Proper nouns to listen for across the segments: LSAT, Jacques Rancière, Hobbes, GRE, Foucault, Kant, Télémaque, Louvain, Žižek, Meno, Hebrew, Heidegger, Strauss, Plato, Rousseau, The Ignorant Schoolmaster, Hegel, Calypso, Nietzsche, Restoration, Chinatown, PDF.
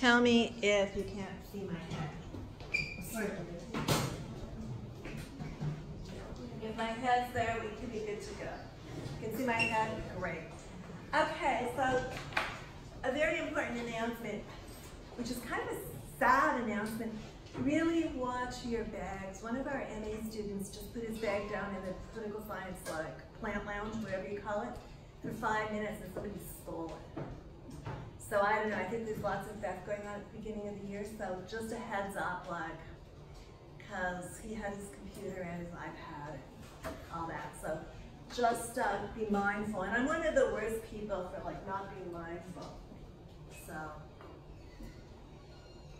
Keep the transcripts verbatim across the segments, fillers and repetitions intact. Tell me if you can't see my head. Sorry. If my head's there, we can be good to go. You can see my head? Great. Okay, so a very important announcement, which is kind of a sad announcement. Really watch your bags. One of our M A students just put his bag down in the political science like plant lounge, whatever you call it, for five minutes and somebody stole it. So I don't know, I think there's lots of theft going on at the beginning of the year, so just a heads up, like, because he had his computer and his iPad and all that. So just uh, be mindful. And I'm one of the worst people for like not being mindful. So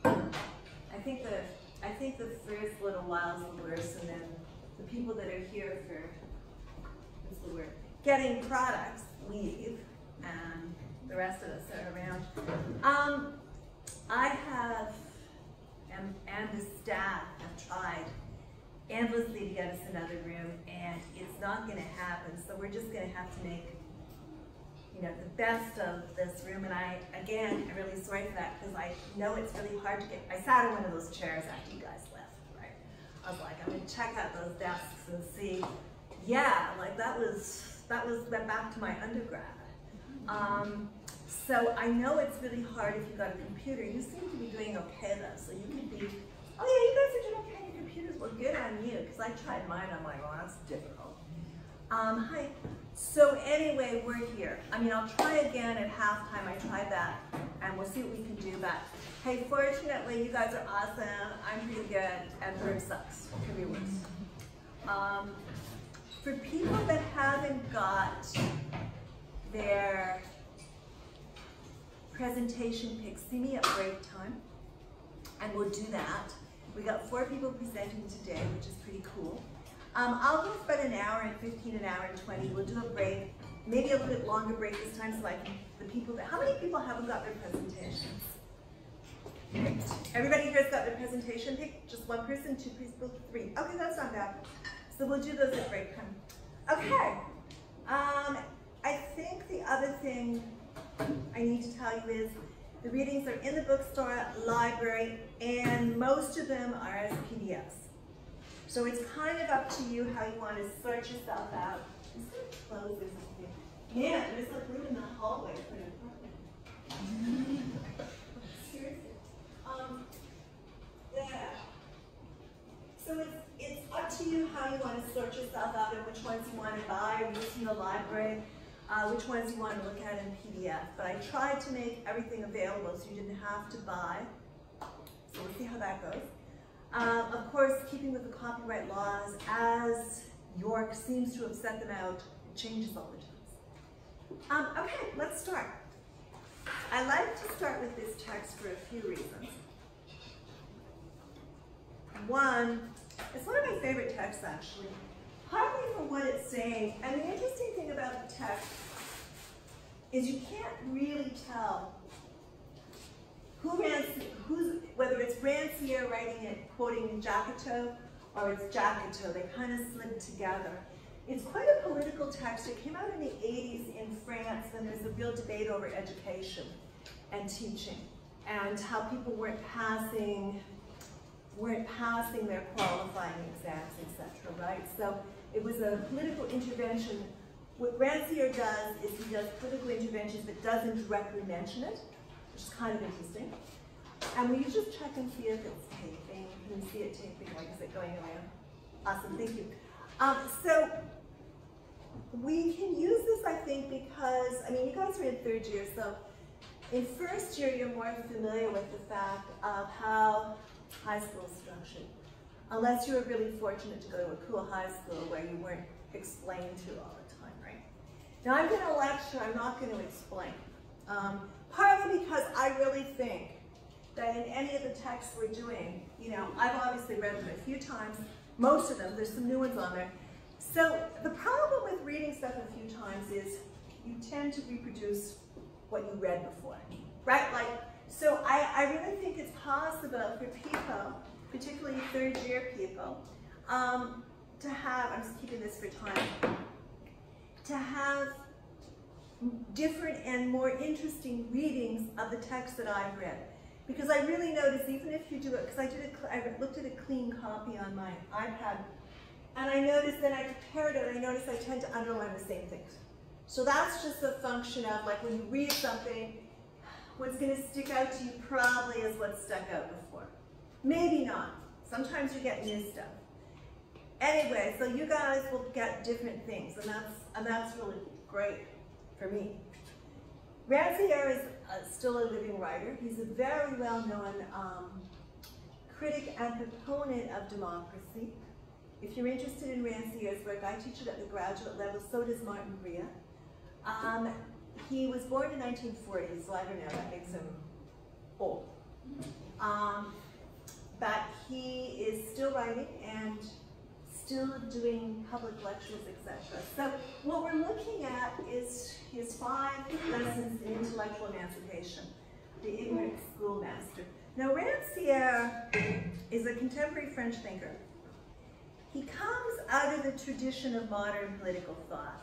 I think the I think the first little while is the worst, and then the people that are here for what's the word? Getting products leave, and the rest of us are around. Um, I have and, and the staff have tried endlessly to get us another room, and it's not going to happen. So we're just going to have to make, you know, the best of this room. And I, again, I'm really sorry for that, because I know it's really hard to get. I sat in one of those chairs after you guys left, right? I was like, I'm going to check out those desks and see. Yeah, like that was, that was went back to my undergrad. Um, so I know it's really hard if you've got a computer. You seem to be doing okay though, so you could be, oh yeah, you guys are doing okay on your computers. Well, good on you, because I tried mine on my own. That's difficult. Um, hi. So anyway, we're here. I mean, I'll try again at halftime. I tried that, and we'll see what we can do. But hey, fortunately, you guys are awesome. I'm pretty good, and work sucks. It could be worse. Um, for people that haven't got their presentation picks, see me at break time, and we'll do that. We got four people presenting today, which is pretty cool. Um, I'll go for about an hour and fifteen, an hour and twenty. We'll do a break, maybe a little bit longer break this time, so like the people that, how many people haven't got their presentations? Everybody here's got their presentation pick? Just one person, two people, three. Okay, that's not bad. So we'll do those at break time. Okay. Um, I think the other thing I need to tell you is the readings are in the bookstore, library, and most of them are as P D Fs. So it's kind of up to you how you want to sort yourself out. I'm just going to close this thing. Man, there's like room in the hallway for an apartment. Seriously. Um, yeah. So it's, it's up to you how you want to sort yourself out and which ones you want to buy or use in the library, uh, which ones you want to look at in P D F. But I tried to make everything available so you didn't have to buy. So we'll see how that goes. Um, of course, keeping with the copyright laws, as York seems to have set them out, it changes all the time. Um, okay, let's start. I like to start with this text for a few reasons. One, it's one of my favorite texts, actually, partly for what it's saying. And the interesting thing about the text is you can't really tell Who Rancière, who's, whether it's Rancière writing it, quoting Jacotot, or it's Jacotot. They kind of slid together. It's quite a political text. It came out in the eighties in France, and there's a real debate over education and teaching, and how people weren't passing, weren't passing their qualifying exams, et cetera. Right? So it was a political intervention. What Rancière does is he does political interventions, but doesn't directly mention it, which is kind of interesting. And will you just check and see if it's taping? Can you see it taping? Like, is it going around? Awesome, thank you. Um, so we can use this, I think, because, I mean, you guys are in third year, so in first year, you're more familiar with the fact of how high school is structured, unless you were really fortunate to go to a cool high school where you weren't explained to all the time, right? Now, I'm going to lecture. I'm not going to explain. Um, Partly because I really think that in any of the texts we're doing, you know, I've obviously read them a few times, most of them, there's some new ones on there. So the problem with reading stuff a few times is you tend to reproduce what you read before, right? Like, so I, I really think it's possible for people, particularly third year people, um, to have, I'm just keeping this for time, to have different and more interesting readings of the text that I've read. Because I really noticed, even if you do it, because I did it, I looked at a clean copy on my iPad, and I noticed that I compared it, and I noticed I tend to underline the same things. So that's just a function of, like, when you read something, what's going to stick out to you probably is what stuck out before. Maybe not. Sometimes you get new stuff. Anyway, so you guys will get different things, and that's and that's really great for me. Rancière is uh, still a living writer. He's a very well-known um, critic and proponent of democracy. If you're interested in Rancière's work, I teach it at the graduate level, so does Martin Bria. Um, he was born in nineteen forty, so I don't know, that makes him old. Um, but he is still writing and still doing public lectures, et cetera. So what we're looking at is his five lessons in intellectual emancipation, The Ignorant Schoolmaster. Now, Rancière is a contemporary French thinker. He comes out of the tradition of modern political thought.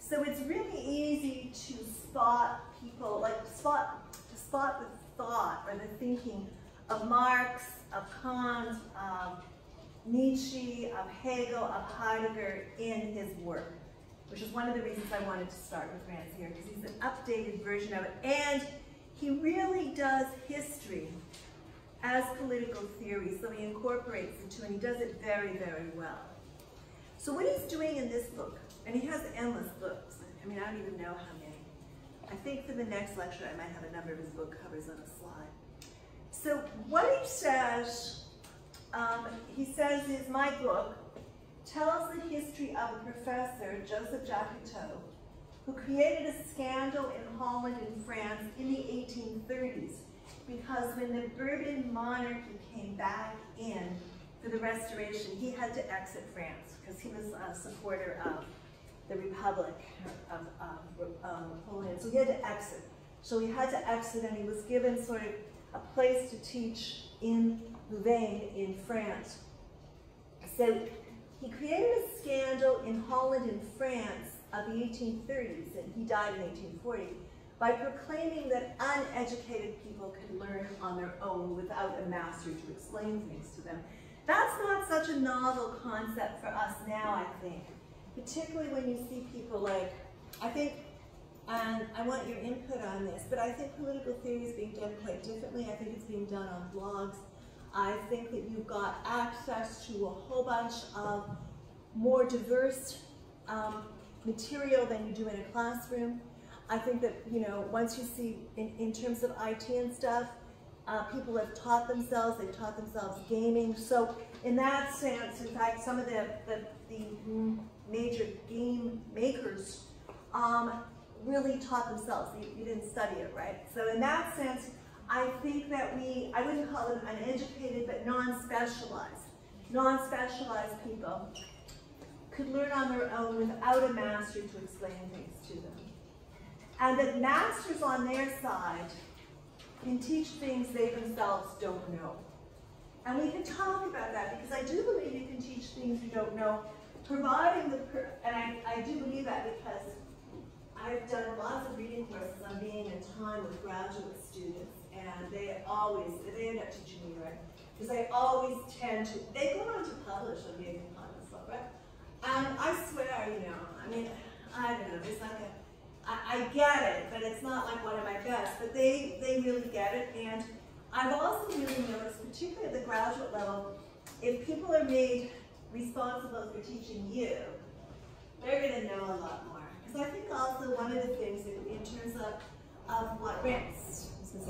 So it's really easy to spot people, like spot, to spot the thought or the thinking of Marx, of Kant, of Nietzsche, of Hegel, of Heidegger in his work, which is one of the reasons I wanted to start with Rancière, because he's an updated version of it. And he really does history as political theory, so he incorporates the two, and he does it very, very well. So what he's doing in this book, and he has endless books, I mean, I don't even know how many. I think for the next lecture, I might have a number of his book covers on a slide. So what he says, um, he says is, my book tells the history of a professor, Joseph Jacotot, who created a scandal in Holland and France in the eighteen thirties, because when the Bourbon Monarchy came back in for the Restoration, he had to exit France because he was a supporter of the Republic of um, um, Napoleon. So he had to exit. So he had to exit, and he was given sort of a place to teach in Louvain in France. So he created a scandal in Holland and France of the eighteen thirties, and he died in eighteen forty. By proclaiming that uneducated people could learn on their own without a master to explain things to them. That's not such a novel concept for us now, I think, particularly when you see people like, I think, and I want your input on this, but I think political theory is being done quite differently. I think it's being done on blogs. I think that you've got access to a whole bunch of more diverse um, material than you do in a classroom. I think that, you know, once you see, in, in terms of I T and stuff, uh, people have taught themselves, they've taught themselves gaming. So in that sense, in fact, some of the, the, the major game makers um, really taught themselves. You, you didn't study it, right? So in that sense, I think that we, I wouldn't call them uneducated, but non-specialized. Non-specialized people could learn on their own without a master to explain things to them. And that masters on their side can teach things they themselves don't know. And we can talk about that, because I do believe you can teach things you don't know, providing the, per and I, I do believe that because I've done lots of reading courses on being in time with graduate students, and they always, they end up teaching me, right? Because they always tend to, they go on to publish on being in time as well, right? And I swear, you know, I mean, I don't know, there's like a, I get it, but it's not like one of my best, but they, they really get it. And I've also really noticed, particularly at the graduate level, if people are made responsible for teaching you, they're going to know a lot more. Because I think also one of the things that in terms of, of what Rance, in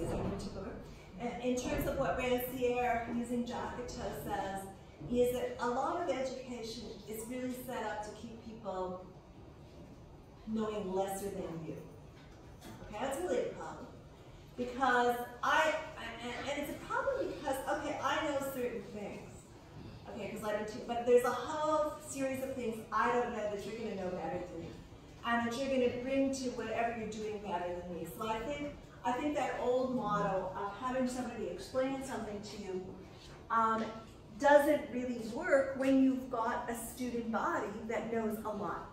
terms of what Rancière using Jacotot says, is that a lot of education is really set up to keep people knowing lesser than you. Okay, that's really a problem. Because I, and, and it's a problem because, okay, I know certain things. Okay, because I don't teach, but there's a whole series of things I don't know that you're going to know better than me. And that you're going to bring to whatever you're doing better than me. So I think, I think that old model of having somebody explain something to you um, doesn't really work when you've got a student body that knows a lot.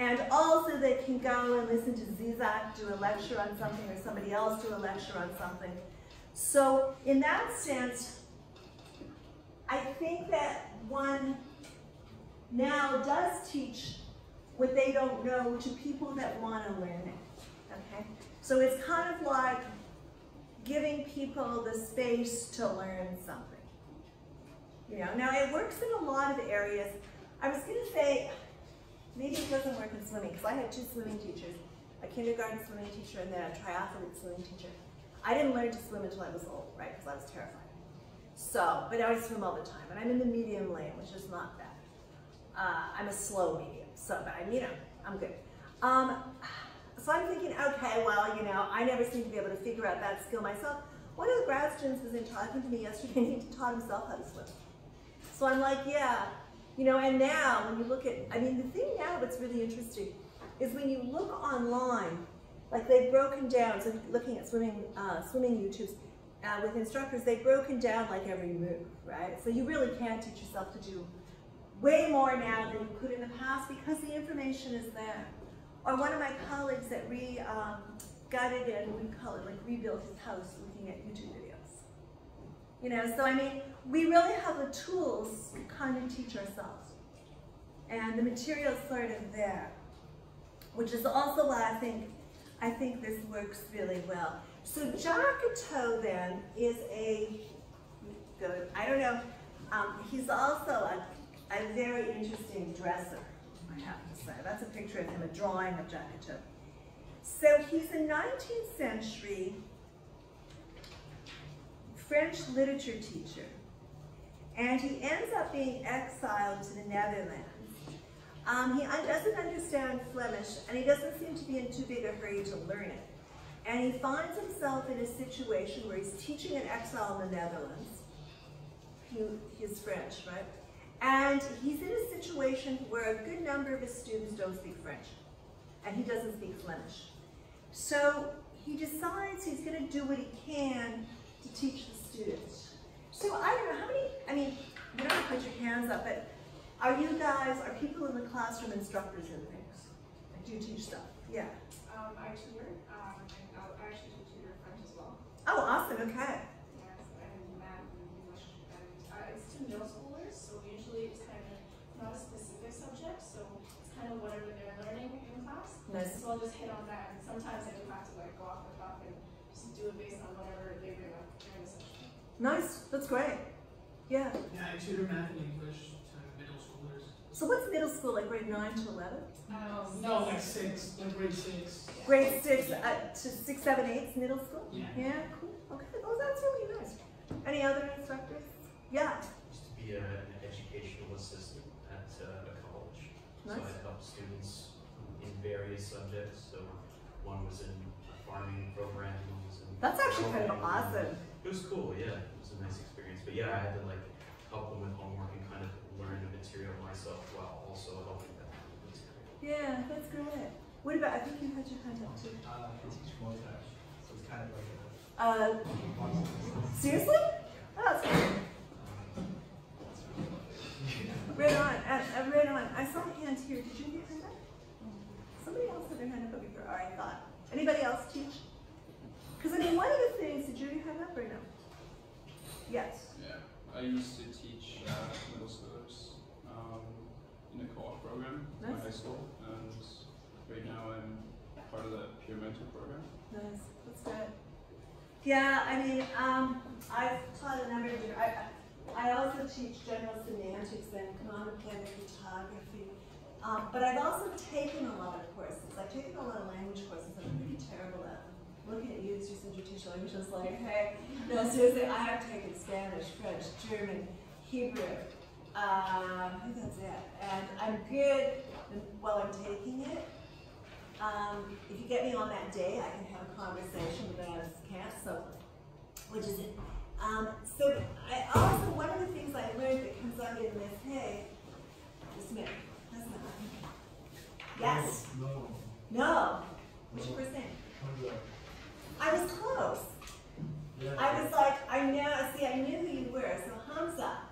And also they can go and listen to Žižek do a lecture on something, or somebody else do a lecture on something. So in that sense, I think that one now does teach what they don't know to people that want to learn it, okay? So it's kind of like giving people the space to learn something. You know, now it works in a lot of areas. I was gonna say, maybe it doesn't work in swimming, because I had two swimming teachers, a kindergarten swimming teacher and then a triathlete swimming teacher. I didn't learn to swim until I was old, right, because I was terrified. So, but now I swim all the time, and I'm in the medium lane, which is not bad. Uh, I'm a slow medium, so, but I'm, you know, I'm good. Um, so I'm thinking, okay, well, you know, I never seem to be able to figure out that skill myself. One of the grad students was in talking to me yesterday, and he taught himself how to swim. So I'm like, yeah, you know, and now when you look at, I mean, the thing now that's really interesting is when you look online, like they've broken down, so looking at swimming, uh, swimming YouTubes uh, with instructors, they've broken down like every move, right? So you really can teach yourself to do way more now than you could in the past because the information is there. Or one of my colleagues that re um, gutted it and we call it like rebuilt his house looking at YouTube videos. You know, so I mean, we really have the tools to kind of teach ourselves, and the material's sort of there, which is also why I think. I think this works really well. So Jacotot then is a, good, I don't know, um, he's also a, a very interesting dresser, I have to say. That's a picture of him, a drawing of Jacotot. So he's a nineteenth century French literature teacher, and he ends up being exiled to the Netherlands. Um, he doesn't understand Flemish, and he doesn't seem to be in too big a hurry to learn it. And he finds himself in a situation where he's teaching in exile in the Netherlands. He, he's French, right? And he's in a situation where a good number of his students don't speak French, and he doesn't speak Flemish. So he decides he's going to do what he can to teach the students. So I don't know how many, I mean, you don't have to put your hands up, but are you guys, are people in the classroom instructors in things? I do teach stuff, yeah. Um, I tutor, um, and I actually do tutor French as well. Oh, awesome, okay. Yes, and math and English. And uh, it's to middle schoolers, so usually it's kind of not a specific subject, so it's kind of whatever they're learning in class. Nice. So I'll just hit on that, and sometimes I do have to like go off the top and just do it based on whatever they bring up during the session. Nice, that's great. Yeah. Yeah, I tutor math and English. So what's middle school, like grade nine to eleven? Um, no, like six, like grade six. Grade six uh, to six, seven, eight is middle school? Yeah. Yeah, cool. Okay, oh, that's really nice. Any other instructors? Yeah. Used to be a, an educational assistant at uh, a college. Nice. So I helped students in various subjects. So one was in a farming program. One was in that's actually kind of awesome. It was cool, yeah. It was a nice experience. But yeah, I had to like help them with homework and kind of learn the material myself while also helping them with the material. Yeah, that's great. What about, I think you had your hand up too. Uh, I teach montage, so it's kind of like a... Uh, seriously? Oh, that's great. Right on, uh, right on. I saw a hand here. Did you get your hand up? Somebody else had their hand up over here, or I thought. Anybody else teach? Because I mean, one of the things, did you have up or no? Yes. Yeah. I used to teach uh, middle schoolers um, in a co-op program nice. in high school, and right now I'm part of the peer mentor program. Nice, that's good. Yeah, I mean, um, I've taught a number of years. I, I also teach general semantics and economic photography, um, but I've also taken a lot of courses. I've taken a lot of language courses, and I'm pretty terrible at them. Looking at you as your teacher, I'm just like, hey, no, seriously, I have taken Spanish, French, German, Hebrew, um, I think that's it. And I'm good while I'm taking it. Um, if you get me on that day, I can have a conversation with us camp, so, which is it. Um, so I also, one of the things I learned that comes out in this, hey, this man, that's not right. Yes? No. No. What's your first name? I was close. Yeah. I was like, I know, see, I knew who you were, so Hamza.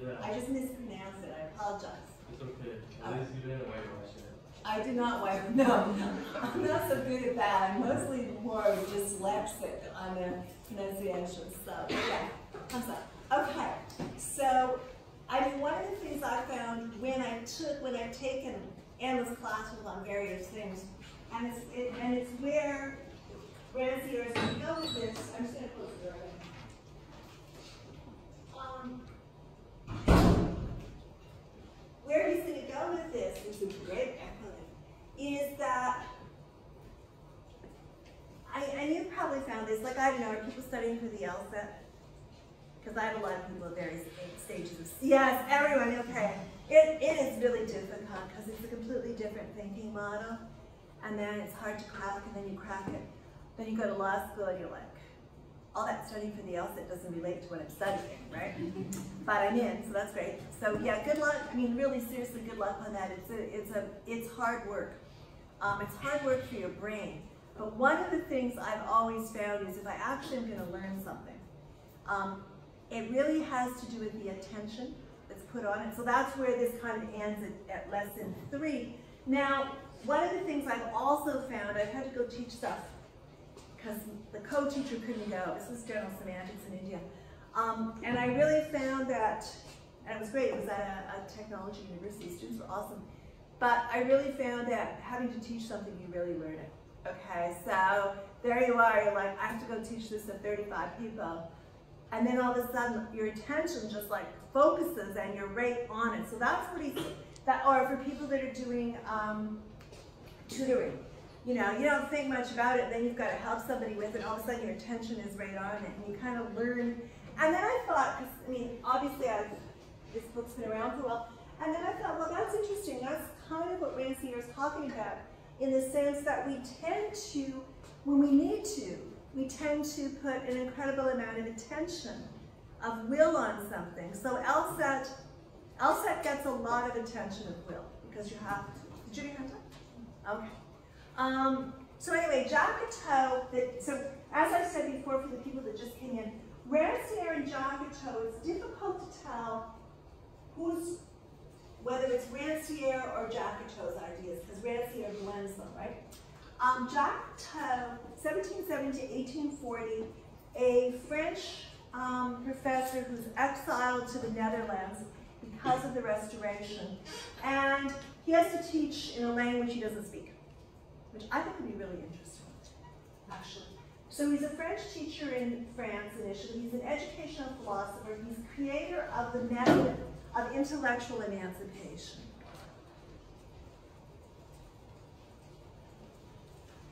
Yeah. I just mispronounced it, I apologize. It's okay. At least you didn't whitewash it. I do not wipe them. No, I'm not so good at that. I'm mostly more dyslexic on the pronunciation. So yeah, I'm sorry. Okay, so I mean, one of the things I found when I took, when I've taken Anna's classes on various things, and it's it, and it's where Rancière is going to go with this. I'm just going to close the door. Um, Where he's going to go with this, this is a great acronym, is that I, and you probably found this, like I don't know, are people studying for the LSAT? Because I have a lot of people at various stages of, yes, everyone, okay. It, it is really difficult because it's a completely different thinking model, and then it's hard to crack, and then you crack it. Then you go to law school and you're like, all that studying for the LSAT doesn't relate to what I'm studying, right? But I'm in, so that's great. So yeah, good luck. I mean, really seriously, good luck on that. It's a, it's a, it's hard work. Um, it's hard work for your brain. But one of the things I've always found is if I actually am going to learn something, um, it really has to do with the attention that's put on it. So that's where this kind of ends at, at lesson three. Now, one of the things I've also found, I've had to go teach stuff, because the co-teacher couldn't go. This was general semantics in India. Um, and I really found that, and it was great, it was at a, a technology university, students were awesome. But I really found that having to teach something, you really learn it. Okay, so there you are, you're like, I have to go teach this to thirty-five people. And then all of a sudden, your attention just like focuses and you're right on it. So that's what he, that, or for people that are doing um, tutoring. You know, you don't think much about it, then you've got to help somebody with it, all of a sudden your attention is right on it, and you kind of learn. And then I thought, cause, I mean, obviously I've, this book's been around for a while, and then I thought, well, that's interesting. That's kind of what Rancière is talking about, in the sense that we tend to, when we need to, we tend to put an incredible amount of attention, of will on something. So LSAT, LSAT gets a lot of attention of will, because you have to. Did you have time? Okay. Um, so anyway, Jacotot, the, so as I said before for the people that just came in, Rancière and Jacotot, it's difficult to tell who's, whether it's Rancière or Jacotot's ideas, because Rancière blends them, right? Um, Jacotot, seventeen seventy to eighteen forty, a French um, professor who's exiled to the Netherlands because of the Restoration, and he has to teach in a language he doesn't speak, which I think would be really interesting, actually. So he's a French teacher in France initially. He's an educational philosopher. He's creator of the method of intellectual emancipation.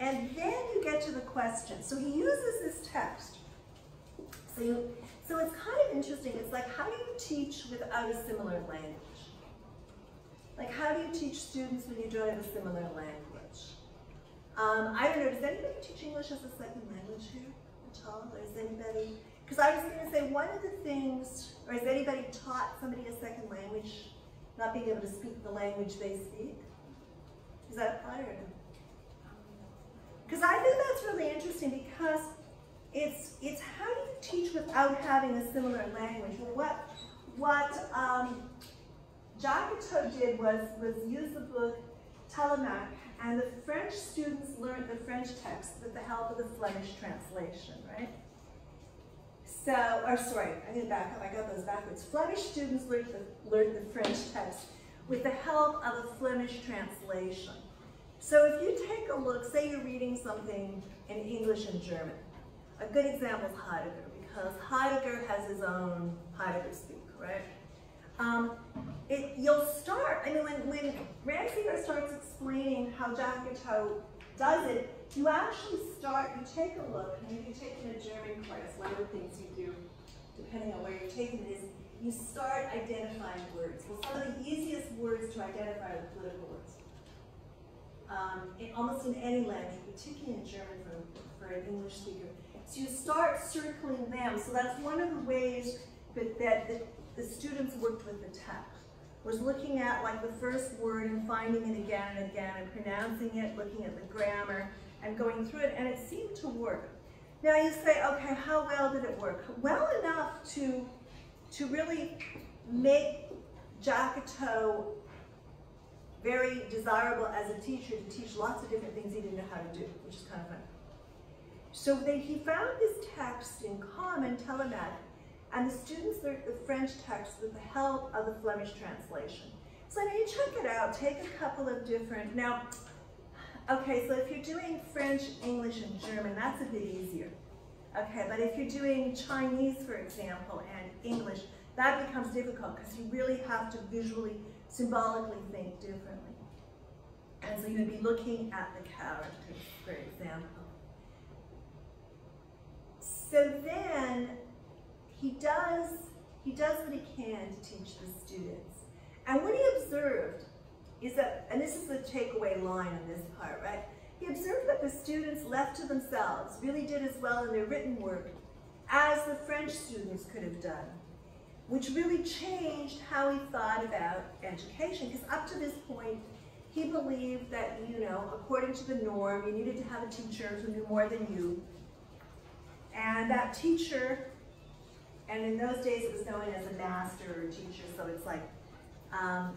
And then you get to the question. So he uses this text. So, you, so it's kind of interesting. It's like, how do you teach without a similar language? Like, how do you teach students when you don't have a similar language? Um, I don't know, does anybody teach English as a second language here at all? Or is anybody, because I was going to say one of the things, or has anybody taught somebody a second language, not being able to speak the language they speak? Is that a pattern? Because I think that's really interesting because it's, it's how do you teach without having a similar language? And what, what um, Jacotot did was, was use the book Télémaque, and the French students learned the French text with the help of the Flemish translation, right? So, or sorry, I'm going to back up, I got those backwards. Flemish students learned the, learned the French text with the help of a Flemish translation. So if you take a look, say you're reading something in English and German. A good example is Heidegger, because Heidegger has his own Heidegger speak, right? Um, it, you'll start, I mean, when, when Rancière starts explaining how Jacotot does it, you actually start, you take a look, and if you're taking a German course, one of the things you do, depending on where you're taking it, is you start identifying words. Well, some of the easiest words to identify are political words. Um, in, almost in any language, particularly in German for, for an English speaker. So you start circling them, so that's one of the ways that, that, that the students worked with the text, was looking at like the first word and finding it again and again and pronouncing it, looking at the grammar and going through it, and it seemed to work. Now you say, okay, how well did it work? Well enough to, to really make Jacotot very desirable as a teacher to teach lots of different things he didn't know how to do, which is kind of funny. So they, he found this text in common, Télémaque, and the students learned the French text with the help of the Flemish translation. So now you check it out, take a couple of different, now, okay, so if you're doing French, English, and German, that's a bit easier. Okay, but if you're doing Chinese, for example, and English, that becomes difficult because you really have to visually, symbolically think differently. And so you would be looking at the characters, for example. So then he does, he does what he can to teach the students. And what he observed is that, and this is the takeaway line in this part, right? He observed that the students left to themselves really did as well in their written work as the French students could have done, which really changed how he thought about education. Because up to this point, he believed that, you know, according to the norm, you needed to have a teacher who knew more than you. And that teacher, and in those days it was known as a master or teacher, so it's like, Um,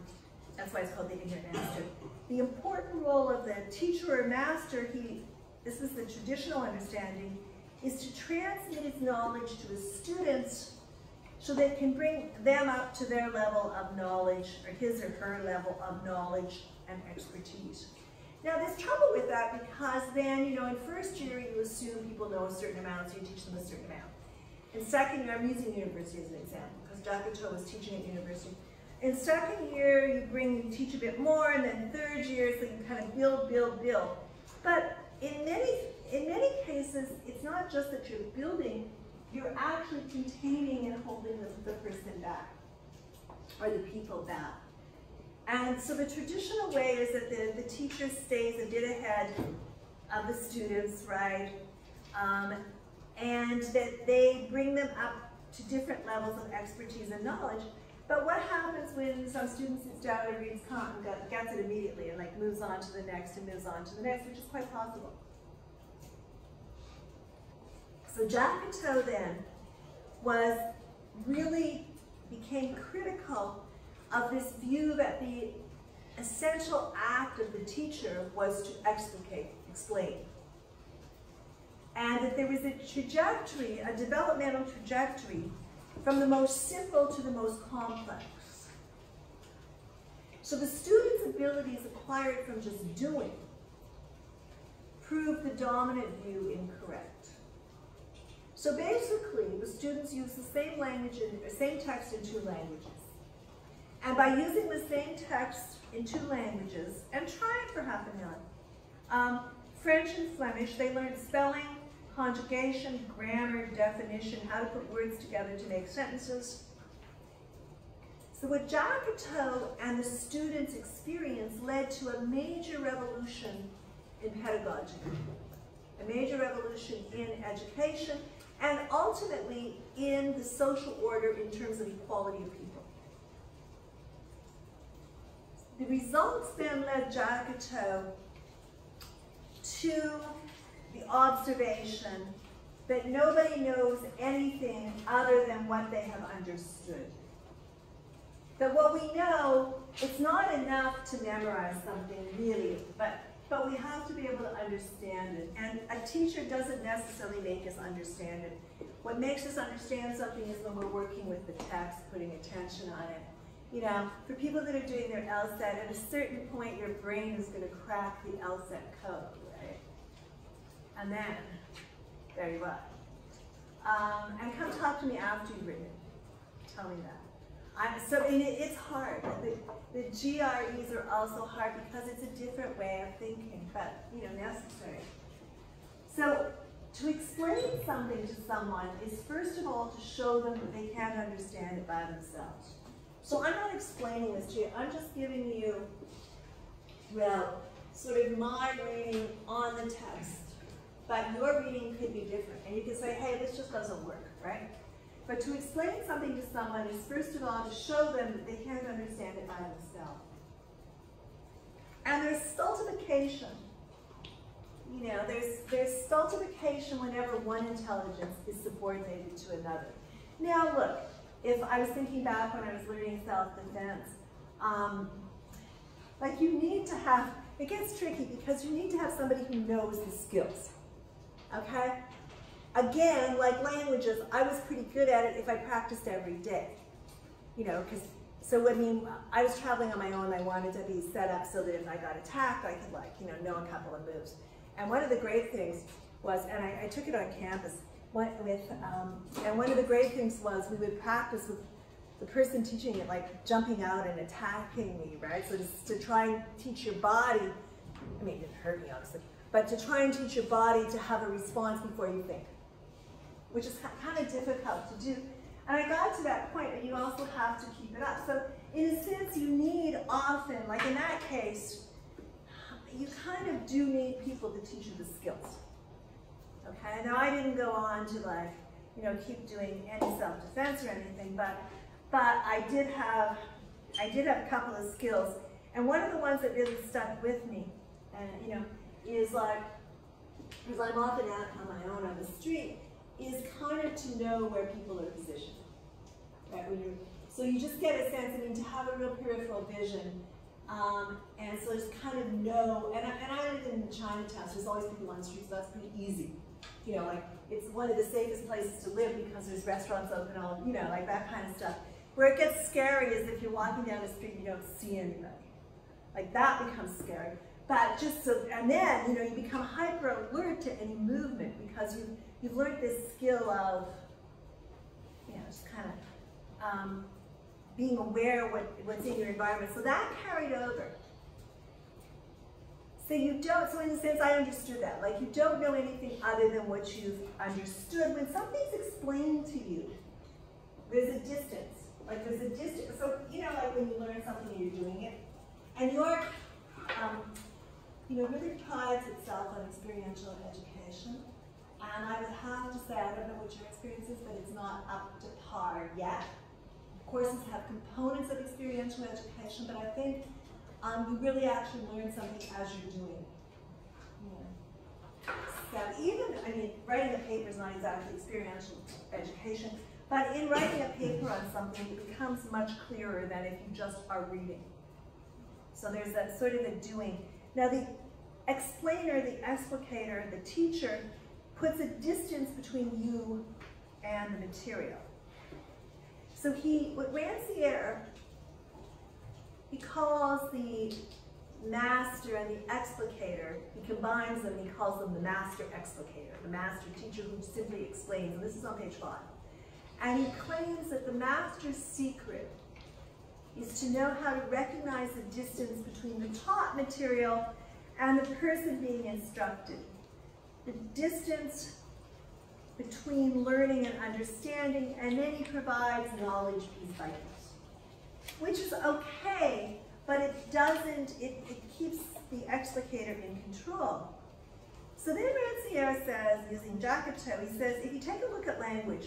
that's why it's called the Ignorant Master. The important role of the teacher or master, he, this is the traditional understanding, is to transmit his knowledge to his students so they can bring them up to their level of knowledge, or his or her level of knowledge and expertise. Now there's trouble with that because then, you know, in first year you assume people know a certain amount, so you teach them a certain amount. In second year, I'm using university as an example, because Jacotot was teaching at university. In second year, you bring, you teach a bit more, and then third year, so you kind of build, build, build. But in many, in many cases, it's not just that you're building, you're actually containing and holding the, the person back, or the people back. And so the traditional way is that the, the teacher stays a bit ahead of the students, right? Um, and that they bring them up to different levels of expertise and knowledge. But what happens when some student sits down and reads Kant and gets it immediately and like moves on to the next and moves on to the next, which is quite possible. So Jacotot then was really became critical of this view that the essential act of the teacher was to explicate, explain. And that there was a trajectory, a developmental trajectory from the most simple to the most complex. So the student's abilities acquired from just doing proved the dominant view incorrect. So basically, the students use the same language in the same text in two languages. And by using the same text in two languages, and try it for half an hour, um, French and Flemish, they learned spelling, conjugation, grammar, definition, how to put words together to make sentences. So what Jacotot and the students' experience led to a major revolution in pedagogy, a major revolution in education, and ultimately in the social order in terms of equality of people. The results then led Jacotot to the observation that nobody knows anything other than what they have understood. That what we know, it's not enough to memorize something really, but, but we have to be able to understand it. And a teacher doesn't necessarily make us understand it. What makes us understand something is when we're working with the text, putting attention on it. You know, for people that are doing their LSAT, at a certain point your brain is going to crack the LSAT code, right? And then, very well. Um, and come talk to me after you've written it. Tell me that. I, so and it, it's hard. The, the G R Es are also hard because it's a different way of thinking, but you know, necessary. So to explain something to someone is first of all to show them that they can't understand it by themselves. So I'm not explaining this to you. I'm just giving you, well, sort of my reading on the text. But your reading could be different. And you can say, hey, this just doesn't work, right? But to explain something to someone is, first of all, to show them that they can't understand it by themselves. And there's stultification. You know, there's, there's stultification whenever one intelligence is subordinated to another. Now, look, if I was thinking back when I was learning self-defense, um, Like you need to have, it gets tricky because you need to have somebody who knows the skills, okay? Again, like languages, I was pretty good at it if I practiced every day, you know, because, so I mean, I was traveling on my own. I wanted to be set up so that if I got attacked, I could like, you know, know a couple of moves. And one of the great things was, and I, I took it on campus, went with, um, and one of the great things was we would practice with the person teaching it, like jumping out and attacking me, right? So just to try and teach your body, I mean, it didn't hurt me, obviously, but to try and teach your body to have a response before you think, which is kind of difficult to do. And I got to that point, but you also have to keep it up. So in a sense, you need often, like in that case, you kind of do need people to teach you the skills. Okay, now I didn't go on to like, you know, keep doing any self-defense or anything, but but I did have, I did have a couple of skills. And one of the ones that really stuck with me, and uh, you know, is like, because I'm often out on my own on the street, is kind of to know where people are positioned. Right? When you're, so you just get a sense, I mean, to have a real peripheral vision, um, and so just kind of know, and I, and I lived in Chinatown, so there's always people on the street, so that's pretty easy. You know, like, it's one of the safest places to live because there's restaurants open all, you know, like that kind of stuff. Where it gets scary is if you're walking down the street and you don't see anybody. Like, that becomes scary. But just so, and then, you know, you become hyper alert to any movement because you've, you've learned this skill of, you know, just kind of um, being aware of what, what's in your environment. So that carried over. So you don't, so in a sense I understood that. Like you don't know anything other than what you've understood. When something's explained to you, there's a distance. Like there's a distance. So, you know, like when you learn something and you're doing it, and you're, um, you know, really prides itself on experiential education. And I would have to say, I don't know what your experience is, but it's not up to par yet. Courses have components of experiential education, but I think um, you really actually learn something as you're doing it. Yeah. So even, I mean, writing a paper is not exactly experiential education, but in writing a paper on something, it becomes much clearer than if you just are reading. So there's that sort of a doing. Now the explainer, the explicator, the teacher, puts a distance between you and the material. So he, what Rancière, he calls the master and the explicator, he combines them, he calls them the master explicator, the master teacher who simply explains, and this is on page five. And he claims that the master's secret is to know how to recognize the distance between the taught material and the person being instructed. The distance between learning and understanding, and then he provides knowledge piece by piece, which is okay, but it doesn't, it, it keeps the explicator in control. So then Rancière says, using Jacotot, he says, if you take a look at language,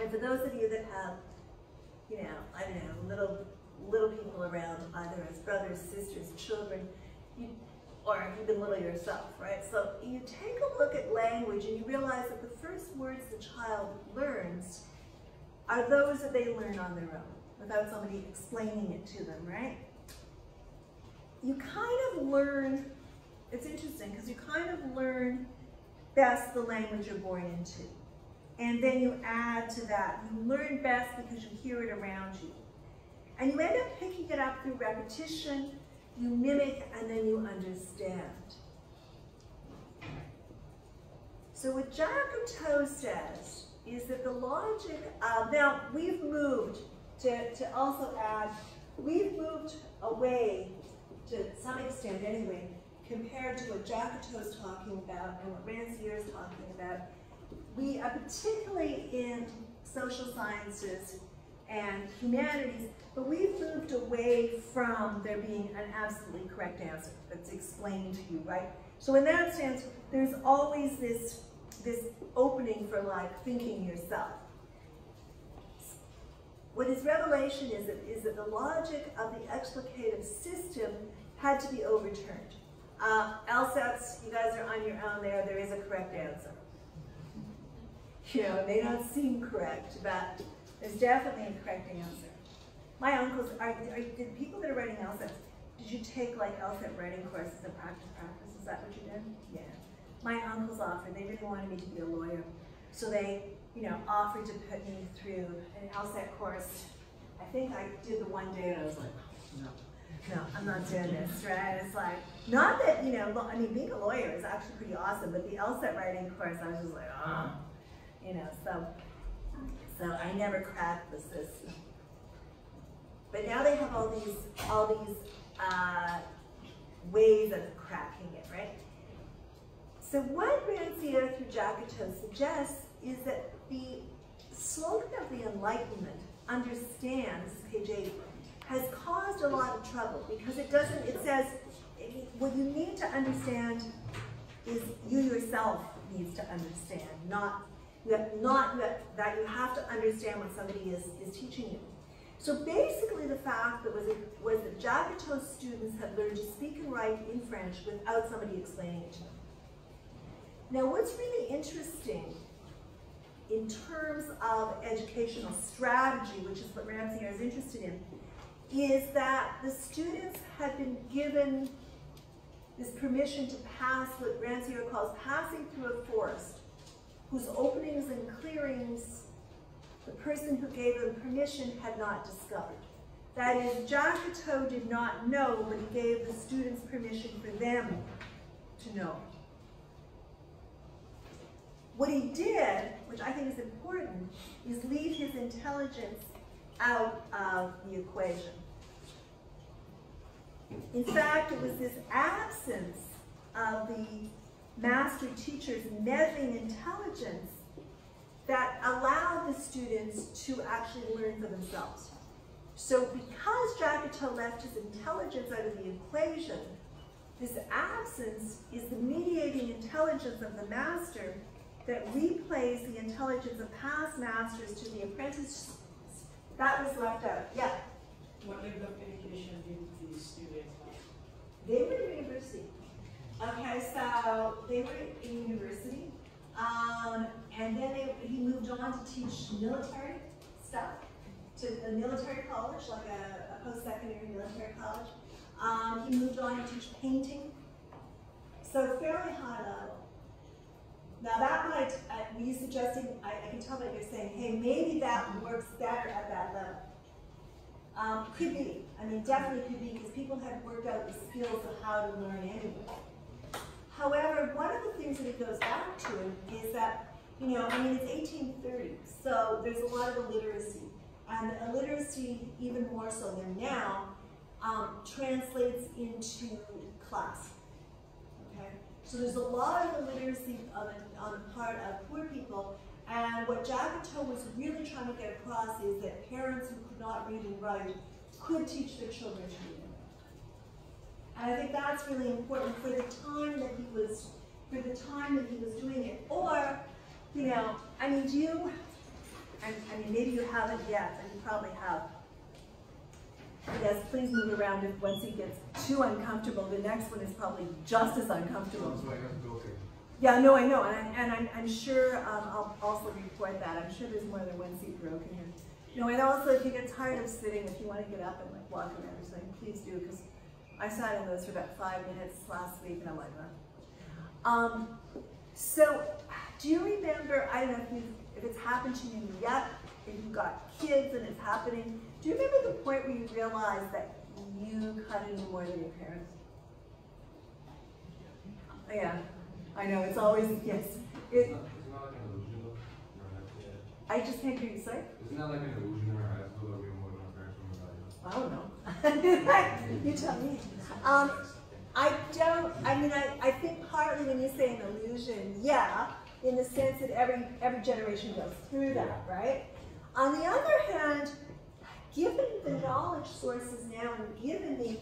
and for those of you that have, you know, I don't know, little, little people around, either as brothers, sisters, children, you, or even little yourself, right? So you take a look at language and you realize that the first words the child learns are those that they learn on their own, without somebody explaining it to them, right? You kind of learn, it's interesting, because you kind of learn best the language you're born into. And then you add to that, you learn best because you hear it around you. And you end up picking it up through repetition, you mimic, and then you understand. So what Jacotot says is that the logic of, now we've moved to, to also add, we've moved away to some extent anyway, compared to what Jacotot's talking about and what Rancière's talking about. We are particularly in social sciences and humanities, but we've moved away from there being an absolutely correct answer that's explained to you, right? So in that sense, there's always this, this opening for like thinking yourself. What his revelation is that, is that the logic of the explicative system had to be overturned. Uh, LSATs, you guys are on your own there, there is a correct answer. You know, they don't seem correct, but there's definitely a correct answer. My uncles, are, are, the people that are writing LSATs, Did you take like L S A T writing courses and practice practice? Is that what you did? Yeah. My uncle's offered, they really wanted me to be a lawyer. So they, you know, offered to put me through an L S A T course. I think I did the one day and I was like, no, no, I'm not doing this, right? It's like, not that, you know, I mean, being a lawyer is actually pretty awesome, but the L S A T writing course, I was just like, ah, oh. You know, so, so I never cracked the system. But now they have all these, all these uh, ways of cracking it, right? So what Rancière through Jacotot suggests is that the slogan of the Enlightenment, understands, page eight, has caused a lot of trouble because it doesn't, it says, what you need to understand is you yourself needs to understand, not, you have, not you have, that you have to understand what somebody is, is teaching you. So basically the fact that was, it, was that Jacotot students had learned to speak and write in French without somebody explaining it to them. Now what's really interesting in terms of educational strategy, which is what Rancière is interested in, is that the students had been given this permission to pass what Rancière calls passing through a forest, whose openings and clearings the person who gave them permission had not discovered. That is, Jacotot did not know, but he gave the students permission for them to know. What he did, which I think is important, is leave his intelligence out of the equation. In fact, it was this absence of the master teacher's measuring intelligence that allowed the students to actually learn for themselves. So because Jacotot left his intelligence out of the equation, this absence is the mediating intelligence of the master that replays the intelligence of past masters to the apprentices. That was left out. Yeah? What level of education did the students have? They were in university. Okay, so they were in university. Um, and then they, he moved on to teach military stuff to a military college, like a, a post-secondary military college. Um, he moved on to teach painting. So fairly high level. Now that might, uh, me suggesting, I, I can tell that you're saying, hey, maybe that works better at that level. Um, could be, I mean definitely could be, because people had worked out the skills of how to learn anyway. However, one of the things that it goes back to is that, you know, I mean it's eighteen thirty, so there's a lot of illiteracy. And the illiteracy, even more so than now, um, translates into class, okay? So there's a lot of illiteracy on, on the part of poor people, and what Jacotot was really trying to get across is that parents who could not read and write could teach their children to read and write. And I think that's really important for the time that he was, for the time that he was doing it. Or, you know, I mean, do you? I, I mean, maybe you haven't yet, but you probably have. Yes, please move around if once he gets too uncomfortable, the next one is probably just as uncomfortable. So I have to go through. Yeah, no, I know, and, I, and I'm, I'm sure um, I'll also report that. I'm sure there's more than one seat broken here. No, and also if you get tired of sitting, if you want to get up and like walk around or something, please do, because I sat in those for about five minutes last week, and I'm like, oh. Um, so do you remember, I don't know if, you, if it's happened to you yet, if you've got kids and it's happening, do you remember the point where you realized that you kind of knew more than your parents? Yeah, I know, it's always, yes. It, isn't that like an illusion though? I just can't hear you, sorry? Isn't that like an illusion where I have to know more than my parents when we're I don't know. You tell me. Um, I don't, I mean, I, I think partly when you say an illusion, yeah, in the sense that every, every generation goes through that, right? On the other hand, given the knowledge sources now and given the